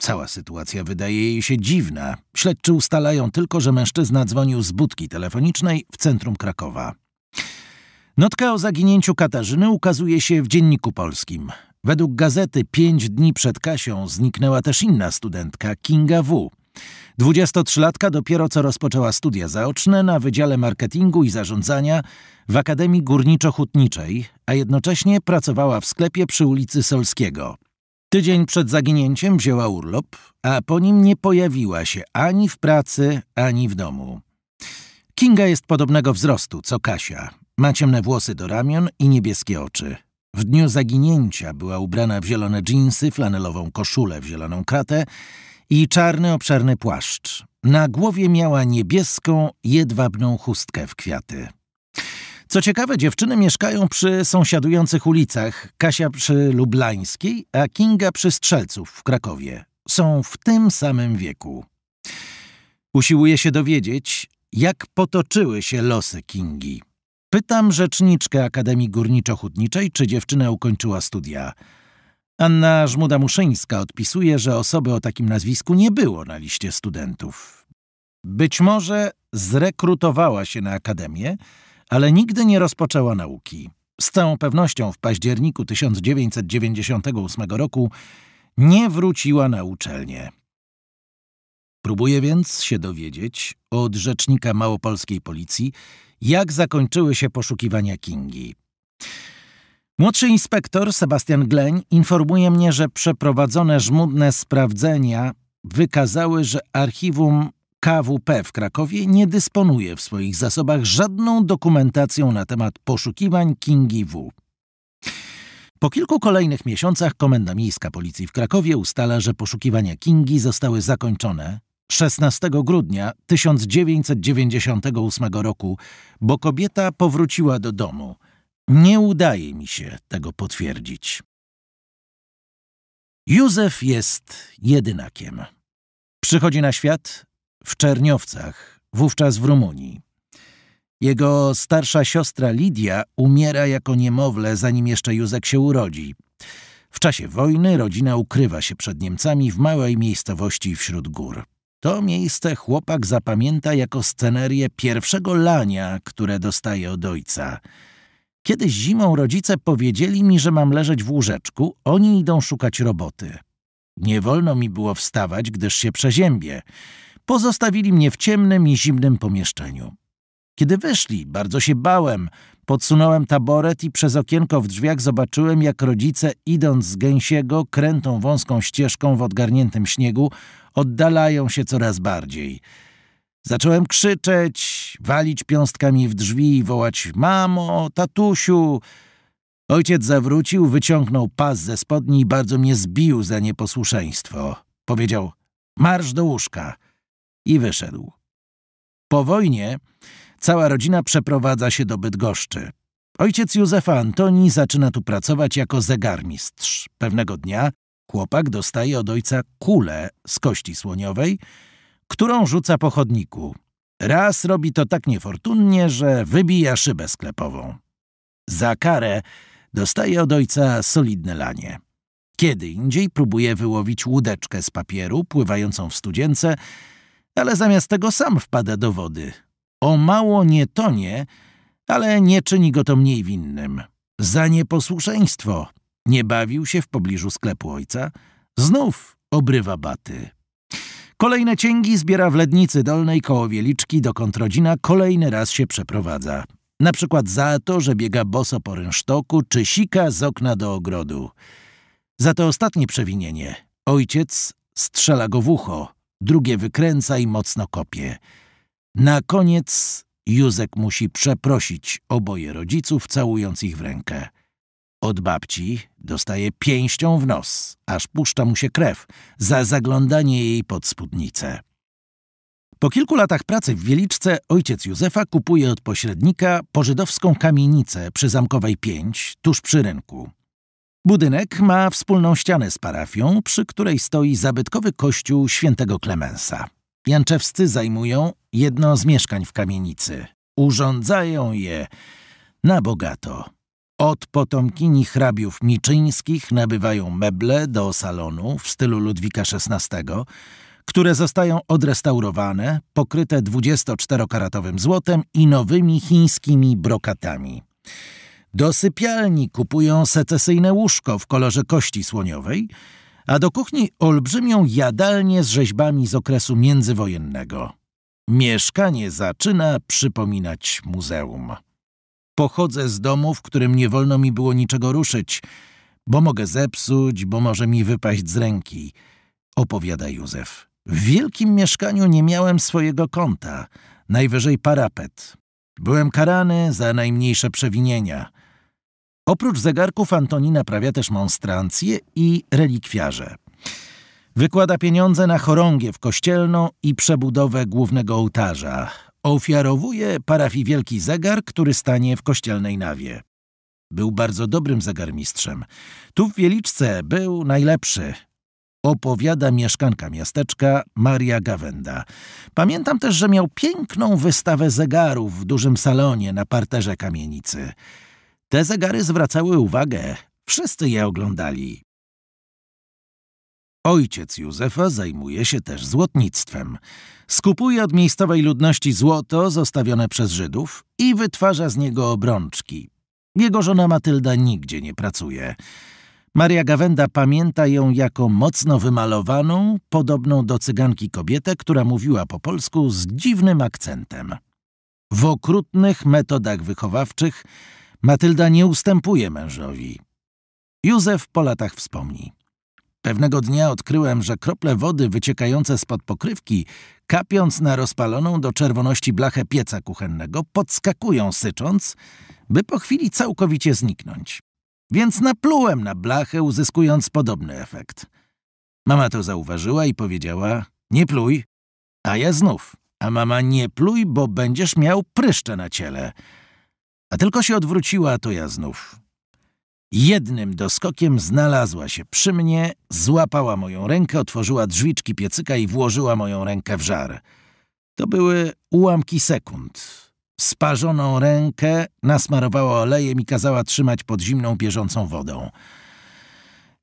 Cała sytuacja wydaje jej się dziwna. Śledczy ustalają tylko, że mężczyzna dzwonił z budki telefonicznej w centrum Krakowa. Notka o zaginięciu Katarzyny ukazuje się w Dzienniku Polskim. Według gazety pięć dni przed Kasią zniknęła też inna studentka, Kinga W. dwudziestotrzylatka dopiero co rozpoczęła studia zaoczne na Wydziale Marketingu i Zarządzania w Akademii Górniczo-Hutniczej, a jednocześnie pracowała w sklepie przy ulicy Solskiego. Tydzień przed zaginięciem wzięła urlop, a po nim nie pojawiła się ani w pracy, ani w domu. Kinga jest podobnego wzrostu co Kasia. Ma ciemne włosy do ramion i niebieskie oczy. W dniu zaginięcia była ubrana w zielone dżinsy, flanelową koszulę w zieloną kratę i czarny, obszerny płaszcz. Na głowie miała niebieską, jedwabną chustkę w kwiaty. Co ciekawe, dziewczyny mieszkają przy sąsiadujących ulicach. Kasia przy Lublańskiej, a Kinga przy Strzelców w Krakowie. Są w tym samym wieku. Usiłuję się dowiedzieć, jak potoczyły się losy Kingi. Pytam rzeczniczkę Akademii Górniczo-Hutniczej, czy dziewczyna ukończyła studia. Anna Żmuda-Muszyńska odpisuje, że osoby o takim nazwisku nie było na liście studentów. Być może zrekrutowała się na akademię, ale nigdy nie rozpoczęła nauki. Z całą pewnością w październiku tysiąc dziewięćset dziewięćdziesiątego ósmego roku nie wróciła na uczelnię. Próbuję więc się dowiedzieć od rzecznika małopolskiej policji, jak zakończyły się poszukiwania Kingi. Młodszy inspektor Sebastian Gleń informuje mnie, że przeprowadzone żmudne sprawdzenia wykazały, że archiwum K W P w Krakowie nie dysponuje w swoich zasobach żadną dokumentacją na temat poszukiwań Kingi W. Po kilku kolejnych miesiącach Komenda Miejska Policji w Krakowie ustala, że poszukiwania Kingi zostały zakończone szesnastego grudnia tysiąc dziewięćset dziewięćdziesiątego ósmego roku, bo kobieta powróciła do domu. Nie udaje mi się tego potwierdzić. Józef jest jedynakiem. Przychodzi na świat w Czerniowcach, wówczas w Rumunii. Jego starsza siostra Lidia umiera jako niemowlę, zanim jeszcze Józek się urodzi. W czasie wojny rodzina ukrywa się przed Niemcami w małej miejscowości wśród gór. To miejsce chłopak zapamięta jako scenerię pierwszego lania, które dostaje od ojca. Kiedyś zimą rodzice powiedzieli mi, że mam leżeć w łóżeczku, oni idą szukać roboty. Nie wolno mi było wstawać, gdyż się przeziębię. Pozostawili mnie w ciemnym i zimnym pomieszczeniu. Kiedy wyszli, bardzo się bałem. Podsunąłem taboret i przez okienko w drzwiach zobaczyłem, jak rodzice, idąc z gęsiego, krętą wąską ścieżką w odgarniętym śniegu, oddalają się coraz bardziej. Zacząłem krzyczeć, walić piąstkami w drzwi i wołać – mamo, tatusiu! Ojciec zawrócił, wyciągnął pas ze spodni i bardzo mnie zbił za nieposłuszeństwo. Powiedział Marsz do łóżka. I wyszedł. Po wojnie cała rodzina przeprowadza się do Bydgoszczy. Ojciec Józefa, Antoni, zaczyna tu pracować jako zegarmistrz. Pewnego dnia chłopak dostaje od ojca kulę z kości słoniowej, którą rzuca po chodniku. Raz robi to tak niefortunnie, że wybija szybę sklepową. Za karę dostaje od ojca solidne lanie. Kiedy indziej próbuje wyłowić łódeczkę z papieru pływającą w studzience, ale zamiast tego sam wpada do wody. O mało nie tonie, ale nie czyni go to mniej winnym. Za nieposłuszeństwo nie bawił się w pobliżu sklepu ojca, znów obrywa baty. Kolejne cięgi zbiera w Lednicy Dolnej koło Wieliczki, dokąd rodzina kolejny raz się przeprowadza. Na przykład za to, że biega boso po rynsztoku czy sika z okna do ogrodu. Za to ostatnie przewinienie ojciec strzela go w ucho, drugie wykręca i mocno kopie. Na koniec Józek musi przeprosić oboje rodziców, całując ich w rękę. Od babci dostaje pięścią w nos, aż puszcza mu się krew za zaglądanie jej pod spódnicę. Po kilku latach pracy w Wieliczce ojciec Józefa kupuje od pośrednika pożydowską kamienicę przy Zamkowej pięć, tuż przy rynku. Budynek ma wspólną ścianę z parafią, przy której stoi zabytkowy kościół świętego Klemensa. Janczewscy zajmują jedno z mieszkań w kamienicy. Urządzają je na bogato. Od potomkini hrabiów miczyńskich nabywają meble do salonu w stylu Ludwika szesnastego, które zostają odrestaurowane, pokryte dwudziestoczterokaratowym złotem i nowymi chińskimi brokatami. Do sypialni kupują secesyjne łóżko w kolorze kości słoniowej, a do kuchni olbrzymią jadalnię z rzeźbami z okresu międzywojennego. Mieszkanie zaczyna przypominać muzeum. Pochodzę z domu, w którym nie wolno mi było niczego ruszyć, bo mogę zepsuć, bo może mi wypaść z ręki, opowiada Józef. W wielkim mieszkaniu nie miałem swojego kąta, najwyżej parapet. Byłem karany za najmniejsze przewinienia. Oprócz zegarków Antoni naprawia też monstrancje i relikwiarze. Wykłada pieniądze na chorągiew kościelną i przebudowę głównego ołtarza. Ofiarowuje parafii wielki zegar, który stanie w kościelnej nawie. Był bardzo dobrym zegarmistrzem. Tu w Wieliczce był najlepszy, opowiada mieszkanka miasteczka Maria Gawęda. Pamiętam też, że miał piękną wystawę zegarów w dużym salonie na parterze kamienicy. Te zegary zwracały uwagę. Wszyscy je oglądali. Ojciec Józefa zajmuje się też złotnictwem. Skupuje od miejscowej ludności złoto zostawione przez Żydów i wytwarza z niego obrączki. Jego żona Matylda nigdzie nie pracuje. Maria Gawenda pamięta ją jako mocno wymalowaną, podobną do cyganki kobietę, która mówiła po polsku z dziwnym akcentem. W okrutnych metodach wychowawczych Matylda nie ustępuje mężowi. Józef po latach wspomni. Pewnego dnia odkryłem, że krople wody wyciekające spod pokrywki, kapiąc na rozpaloną do czerwoności blachę pieca kuchennego, podskakują sycząc, by po chwili całkowicie zniknąć. Więc naplułem na blachę, uzyskując podobny efekt. Mama to zauważyła i powiedziała, nie pluj, a ja znów. A mama, nie pluj, bo będziesz miał pryszcze na ciele. A tylko się odwróciła, to ja znów. Jednym doskokiem znalazła się przy mnie, złapała moją rękę, otworzyła drzwiczki piecyka i włożyła moją rękę w żar. To były ułamki sekund. Sparzoną rękę nasmarowała olejem i kazała trzymać pod zimną, bieżącą wodą.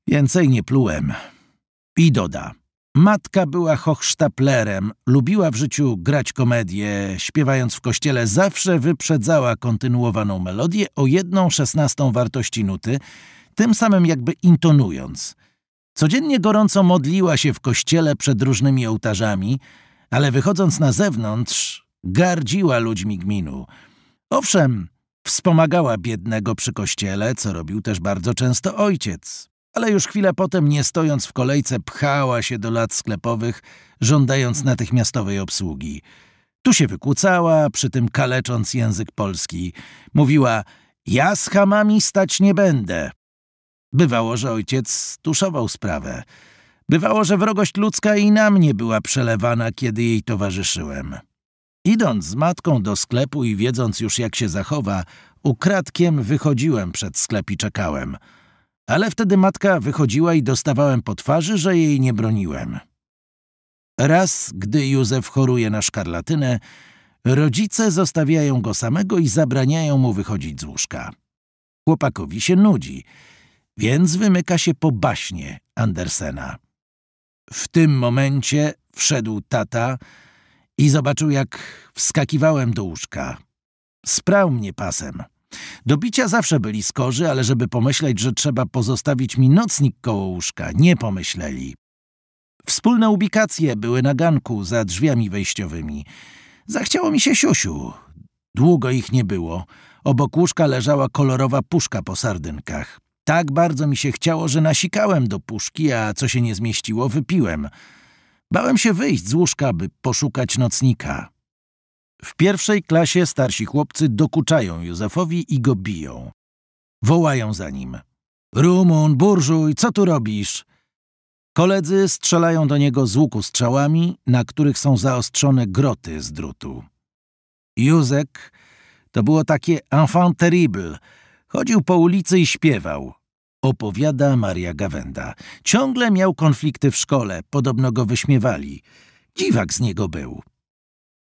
Więcej nie plułem. I doda. Matka była hochsztaplerem, lubiła w życiu grać komedię, śpiewając w kościele zawsze wyprzedzała kontynuowaną melodię o jedną szesnastą wartości nuty, tym samym jakby intonując. Codziennie gorąco modliła się w kościele przed różnymi ołtarzami, ale wychodząc na zewnątrz gardziła ludźmi gminu. Owszem, wspomagała biednego przy kościele, co robił też bardzo często ojciec. Ale już chwilę potem, nie stojąc w kolejce, pchała się do lat sklepowych, żądając natychmiastowej obsługi. Tu się wykłócała, przy tym kalecząc język polski. Mówiła, ja z chamami stać nie będę. Bywało, że ojciec tuszował sprawę. Bywało, że wrogość ludzka i na mnie była przelewana, kiedy jej towarzyszyłem. Idąc z matką do sklepu i wiedząc już, jak się zachowa, ukradkiem wychodziłem przed sklep i czekałem. Ale wtedy matka wychodziła i dostawałem po twarzy, że jej nie broniłem. Raz, gdy Józef choruje na szkarlatynę, rodzice zostawiają go samego i zabraniają mu wychodzić z łóżka. Chłopakowi się nudzi, więc wymyka się po baśnie Andersena. W tym momencie wszedł tata i zobaczył, jak wskakiwałem do łóżka. Sprał mnie pasem. Do bicia zawsze byli skorzy, ale żeby pomyśleć, że trzeba pozostawić mi nocnik koło łóżka, nie pomyśleli. Wspólne ubikacje były na ganku za drzwiami wejściowymi. Zachciało mi się siusiu. Długo ich nie było. Obok łóżka leżała kolorowa puszka po sardynkach. Tak bardzo mi się chciało, że nasikałem do puszki, a co się nie zmieściło, wypiłem. Bałem się wyjść z łóżka, by poszukać nocnika. W pierwszej klasie starsi chłopcy dokuczają Józefowi i go biją. Wołają za nim. Rumun, burżuj, co tu robisz? Koledzy strzelają do niego z łuku strzałami, na których są zaostrzone groty z drutu. Józek to było takie enfant terrible. Chodził po ulicy i śpiewał. Opowiada Maria Gawęda. Ciągle miał konflikty w szkole, podobno go wyśmiewali. Dziwak z niego był.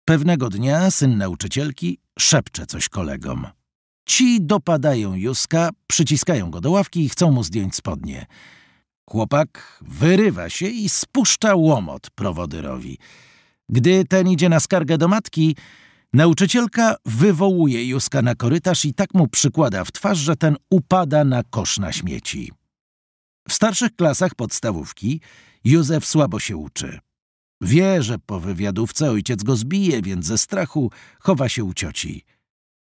Pewnego dnia syn nauczycielki szepcze coś kolegom. Ci dopadają Józka, przyciskają go do ławki i chcą mu zdjąć spodnie. Chłopak wyrywa się i spuszcza łomot prowodyrowi. Gdy ten idzie na skargę do matki, nauczycielka wywołuje Józka na korytarz i tak mu przykłada w twarz, że ten upada na kosz na śmieci. W starszych klasach podstawówki Józef słabo się uczy. Wie, że po wywiadówce ojciec go zbije, więc ze strachu chowa się u cioci.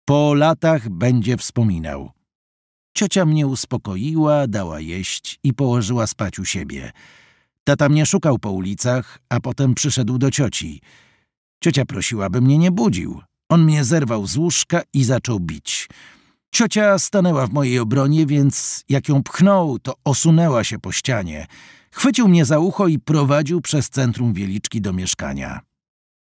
Po latach będzie wspominał. Ciocia mnie uspokoiła, dała jeść i położyła spać u siebie. Tata mnie szukał po ulicach, a potem przyszedł do cioci. Ciocia prosiła, by mnie nie budził. On mnie zerwał z łóżka i zaczął bić. Ciocia stanęła w mojej obronie, więc jak ją pchnął, to osunęła się po ścianie. Chwycił mnie za ucho i prowadził przez centrum Wieliczki do mieszkania.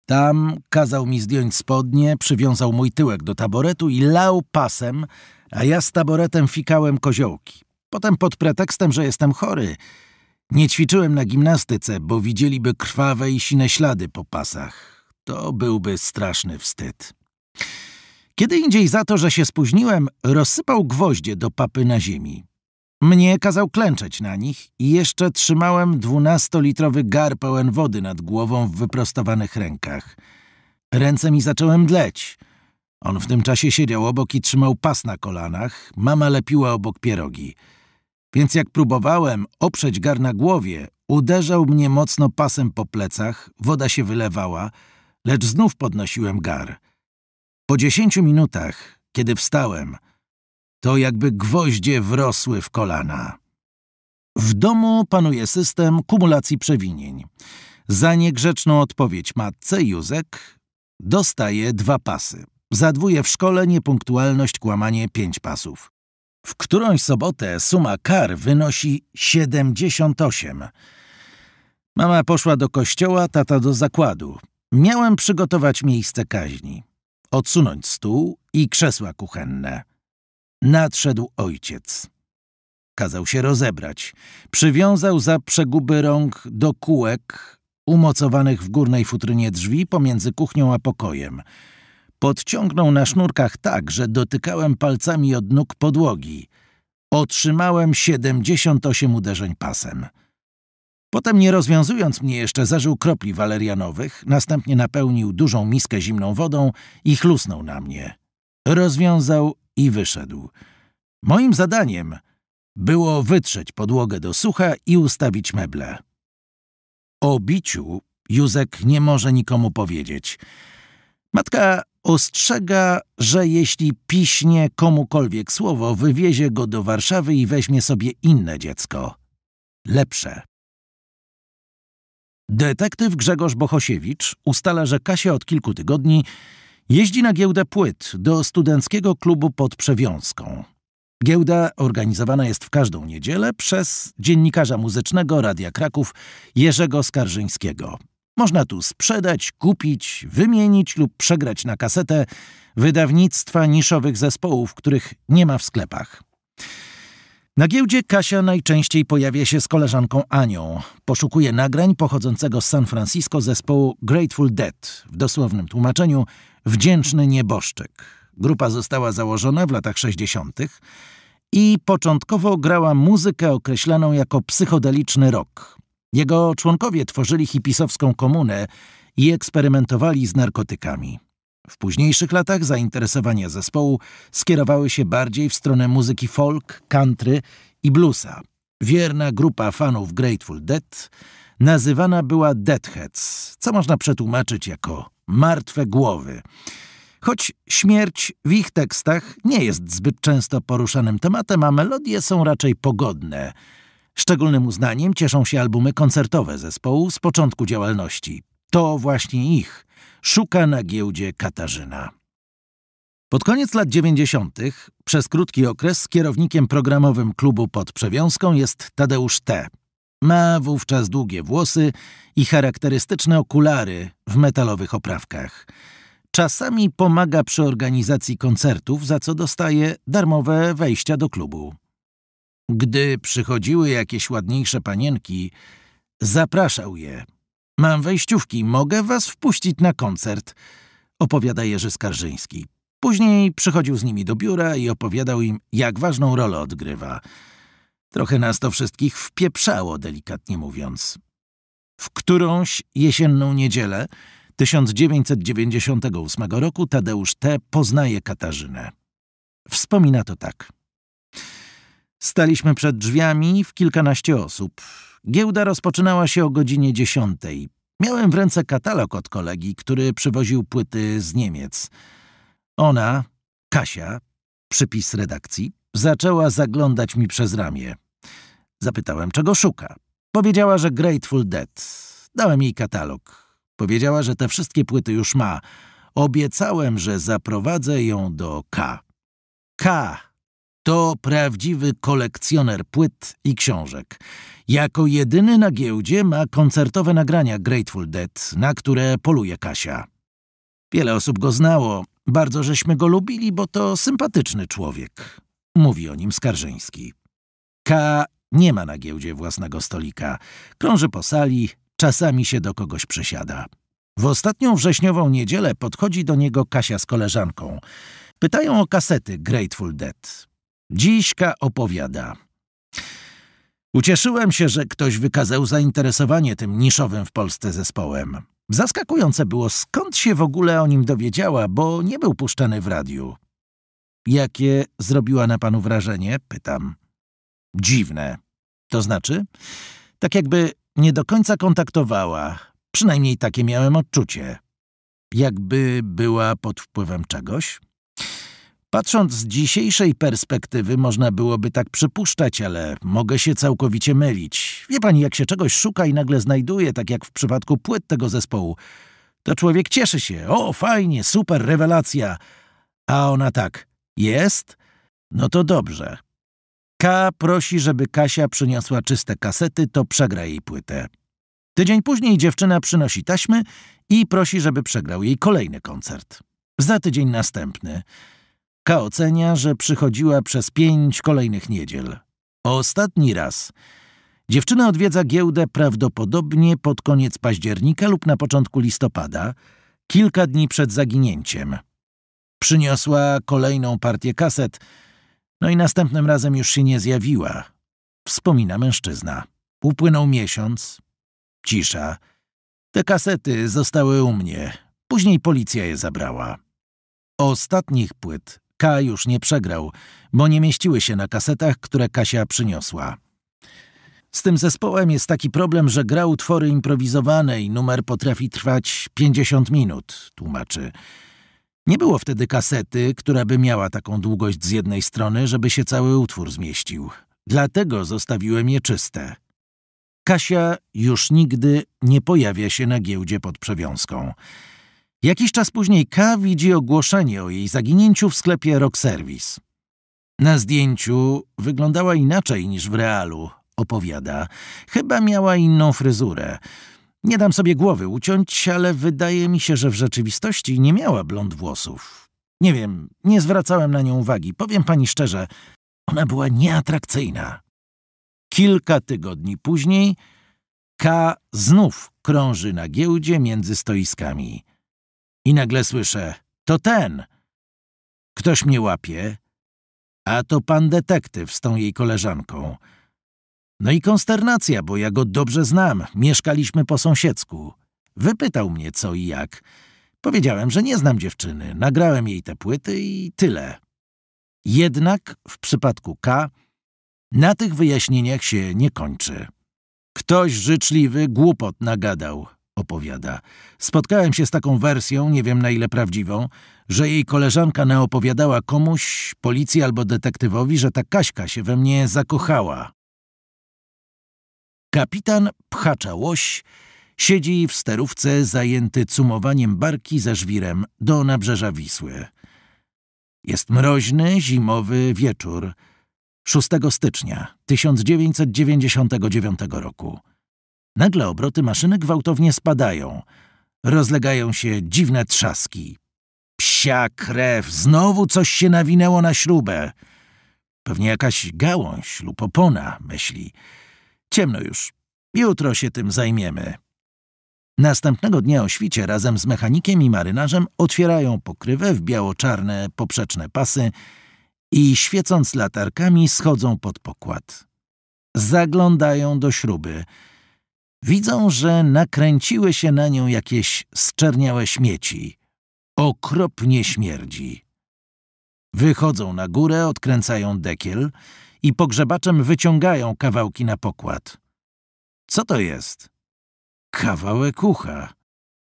Tam kazał mi zdjąć spodnie, przywiązał mój tyłek do taboretu i lał pasem, a ja z taboretem fikałem koziołki. Potem pod pretekstem, że jestem chory, nie ćwiczyłem na gimnastyce, bo widzieliby krwawe i sine ślady po pasach. To byłby straszny wstyd. Kiedy indziej za to, że się spóźniłem, rozsypał gwoździe do papy na ziemi. Mnie kazał klęczeć na nich i jeszcze trzymałem dwunastolitrowy gar pełen wody nad głową w wyprostowanych rękach. Ręce mi zaczęły mdleć. On w tym czasie siedział obok i trzymał pas na kolanach. Mama lepiła obok pierogi. Więc jak próbowałem oprzeć gar na głowie, uderzał mnie mocno pasem po plecach, woda się wylewała, lecz znów podnosiłem gar. Po dziesięciu minutach, kiedy wstałem, to jakby gwoździe wrosły w kolana. W domu panuje system kumulacji przewinień. Za niegrzeczną odpowiedź matce Józek dostaje dwa pasy. Za dwóje w szkole, niepunktualność, kłamanie pięć pasów. W którąś sobotę suma kar wynosi siedemdziesiąt osiem. Mama poszła do kościoła, tata do zakładu. Miałem przygotować miejsce kaźni, odsunąć stół i krzesła kuchenne. Nadszedł ojciec. Kazał się rozebrać. Przywiązał za przeguby rąk do kółek umocowanych w górnej futrynie drzwi pomiędzy kuchnią a pokojem. Podciągnął na sznurkach tak, że dotykałem palcami od nóg podłogi. Otrzymałem siedemdziesiąt osiem uderzeń pasem. Potem, nie rozwiązując mnie jeszcze, zażył kropli walerianowych, następnie napełnił dużą miskę zimną wodą i chlusnął na mnie. Rozwiązał i wyszedł. Moim zadaniem było wytrzeć podłogę do sucha i ustawić meble. O biciu Józek nie może nikomu powiedzieć. Matka ostrzega, że jeśli piśnie komukolwiek słowo, wywiezie go do Warszawy i weźmie sobie inne dziecko. Lepsze. Detektyw Grzegorz Bohosiewicz ustala, że Kasia od kilku tygodni jeździ na giełdę płyt do studenckiego klubu pod Przewiązką. Giełda organizowana jest w każdą niedzielę przez dziennikarza muzycznego Radia Kraków Jerzego Skarżyńskiego. Można tu sprzedać, kupić, wymienić lub przegrać na kasetę wydawnictwa niszowych zespołów, których nie ma w sklepach. Na giełdzie Kasia najczęściej pojawia się z koleżanką Anią. Poszukuje nagrań pochodzącego z San Francisco zespołu Grateful Dead, w dosłownym tłumaczeniu Wdzięczny Nieboszczyk. Grupa została założona w latach sześćdziesiątych i początkowo grała muzykę określaną jako psychodeliczny rock. Jego członkowie tworzyli hipisowską komunę i eksperymentowali z narkotykami. W późniejszych latach zainteresowania zespołu skierowały się bardziej w stronę muzyki folk, country i bluesa. Wierna grupa fanów Grateful Dead nazywana była Deadheads, co można przetłumaczyć jako martwe głowy. Choć śmierć w ich tekstach nie jest zbyt często poruszanym tematem, a melodie są raczej pogodne. Szczególnym uznaniem cieszą się albumy koncertowe zespołu z początku działalności. To właśnie ich szuka na giełdzie Katarzyna. Pod koniec lat dziewięćdziesiątych przez krótki okres kierownikiem programowym klubu pod przewiązką jest Tadeusz T. Ma wówczas długie włosy i charakterystyczne okulary w metalowych oprawkach. Czasami pomaga przy organizacji koncertów, za co dostaje darmowe wejścia do klubu. Gdy przychodziły jakieś ładniejsze panienki, zapraszał je. Mam wejściówki, mogę was wpuścić na koncert, opowiada Jerzy Skarżyński. Później przychodził z nimi do biura i opowiadał im, jak ważną rolę odgrywa. Trochę nas to wszystkich wpieprzało, delikatnie mówiąc. W którąś jesienną niedzielę tysiąc dziewięćset dziewięćdziesiątego ósmego roku Tadeusz T. poznaje Katarzynę. Wspomina to tak. Staliśmy przed drzwiami w kilkanaście osób. Giełda rozpoczynała się o godzinie dziesiątej. Miałem w ręce katalog od kolegi, który przywoził płyty z Niemiec. Ona, Kasia, przypis redakcji, zaczęła zaglądać mi przez ramię. Zapytałem, czego szuka. Powiedziała, że Grateful Dead. Dałem jej katalog. Powiedziała, że te wszystkie płyty już ma. Obiecałem, że zaprowadzę ją do K. K. to prawdziwy kolekcjoner płyt i książek. Jako jedyny na giełdzie ma koncertowe nagrania Grateful Dead, na które poluje Kasia. Wiele osób go znało, bardzo żeśmy go lubili, bo to sympatyczny człowiek. Mówi o nim Skarżyński. K. nie ma na giełdzie własnego stolika. Krąży po sali, czasami się do kogoś przysiada. W ostatnią wrześniową niedzielę podchodzi do niego Kasia z koleżanką. Pytają o kasety Grateful Dead. Dziśka opowiada. Ucieszyłem się, że ktoś wykazał zainteresowanie tym niszowym w Polsce zespołem. Zaskakujące było, skąd się w ogóle o nim dowiedziała, bo nie był puszczany w radiu. Jakie zrobiła na panu wrażenie? Pytam. Dziwne. To znaczy? Tak jakby nie do końca kontaktowała. Przynajmniej takie miałem odczucie. Jakby była pod wpływem czegoś? Patrząc z dzisiejszej perspektywy, można byłoby tak przypuszczać, ale mogę się całkowicie mylić. Wie pani, jak się czegoś szuka i nagle znajduje, tak jak w przypadku płyt tego zespołu, to człowiek cieszy się. O, fajnie, super, rewelacja. A ona tak. Jest? No to dobrze. K. prosi, żeby Kasia przyniosła czyste kasety, to przegra jej płytę. Tydzień później dziewczyna przynosi taśmy i prosi, żeby przegrał jej kolejny koncert. Za tydzień następny. K. ocenia, że przychodziła przez pięć kolejnych niedziel. Ostatni raz. Dziewczyna odwiedza giełdę prawdopodobnie pod koniec października lub na początku listopada, kilka dni przed zaginięciem. Przyniosła kolejną partię kaset, no i następnym razem już się nie zjawiła. Wspomina mężczyzna. Upłynął miesiąc. Cisza. Te kasety zostały u mnie. Później policja je zabrała. Ostatnich płyt K. już nie przegrał, bo nie mieściły się na kasetach, które Kasia przyniosła. Z tym zespołem jest taki problem, że gra utwory improwizowane i numer potrafi trwać pięćdziesiąt minut, tłumaczy. Nie było wtedy kasety, która by miała taką długość z jednej strony, żeby się cały utwór zmieścił. Dlatego zostawiłem je czyste. Kasia już nigdy nie pojawia się na giełdzie pod przewiązką. Jakiś czas później K. widzi ogłoszenie o jej zaginięciu w sklepie Rock Service. Na zdjęciu wyglądała inaczej niż w realu, opowiada. Chyba miała inną fryzurę. Nie dam sobie głowy uciąć, ale wydaje mi się, że w rzeczywistości nie miała blond włosów. Nie wiem, nie zwracałem na nią uwagi. Powiem pani szczerze, ona była nieatrakcyjna. Kilka tygodni później K. znów krąży na giełdzie między stoiskami. I nagle słyszę, to ten. Ktoś mnie łapie, a to pan detektyw z tą jej koleżanką. No i konsternacja, bo ja go dobrze znam. Mieszkaliśmy po sąsiedzku. Wypytał mnie co i jak. Powiedziałem, że nie znam dziewczyny. Nagrałem jej te płyty i tyle. Jednak w przypadku K. na tych wyjaśnieniach się nie kończy. Ktoś życzliwy głupot nagadał, opowiada. Spotkałem się z taką wersją, nie wiem na ile prawdziwą, że jej koleżanka naopowiadała komuś, policji albo detektywowi, że ta Kaśka się we mnie zakochała. Kapitan Pchacza Łoś siedzi w sterówce zajęty cumowaniem barki ze żwirem do nabrzeża Wisły. Jest mroźny, zimowy wieczór, szóstego stycznia tysiąc dziewięćset dziewięćdziesiątego dziewiątego roku. Nagle obroty maszyny gwałtownie spadają. Rozlegają się dziwne trzaski. Psia krew, znowu coś się nawinęło na śrubę. Pewnie jakaś gałąź lub opona, myśli. Ciemno już. Jutro się tym zajmiemy. Następnego dnia o świcie razem z mechanikiem i marynarzem otwierają pokrywę w biało-czarne poprzeczne pasy i świecąc latarkami schodzą pod pokład. Zaglądają do śruby. Widzą, że nakręciły się na nią jakieś zczerniałe śmieci. Okropnie śmierdzi. Wychodzą na górę, odkręcają dekiel i pogrzebaczem wyciągają kawałki na pokład. Co to jest? Kawałek ucha,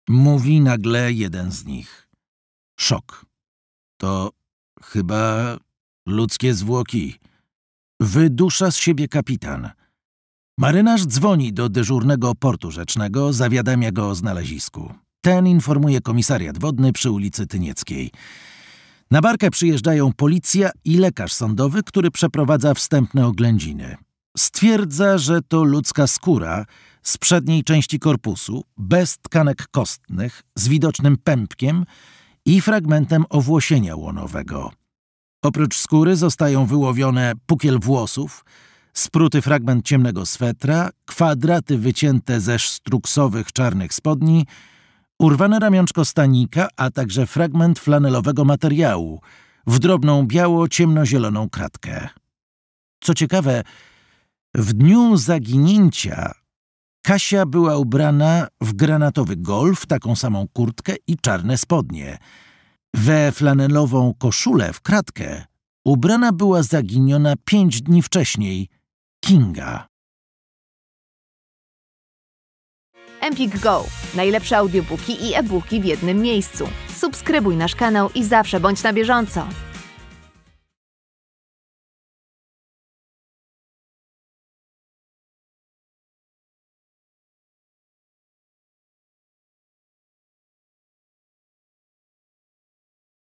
mówi nagle jeden z nich. Szok. To chyba ludzkie zwłoki. Wydusza z siebie kapitan. Marynarz dzwoni do dyżurnego portu rzecznego, zawiadamia go o znalezisku. Ten informuje komisariat wodny przy ulicy Tynieckiej. Na barkę przyjeżdżają policja i lekarz sądowy, który przeprowadza wstępne oględziny. Stwierdza, że to ludzka skóra z przedniej części korpusu, bez tkanek kostnych, z widocznym pępkiem i fragmentem owłosienia łonowego. Oprócz skóry zostają wyłowione pukiel włosów, spruty fragment ciemnego swetra, kwadraty wycięte ze sztruksowych czarnych spodni, urwane ramionczko stanika, a także fragment flanelowego materiału w drobną biało-ciemnozieloną kratkę. Co ciekawe, w dniu zaginięcia Kasia była ubrana w granatowy golf, taką samą kurtkę i czarne spodnie. We flanelową koszulę w kratkę ubrana była zaginiona pięć dni wcześniej Kinga. Empik Go. Najlepsze audiobooki i e-booki w jednym miejscu. Subskrybuj nasz kanał i zawsze bądź na bieżąco.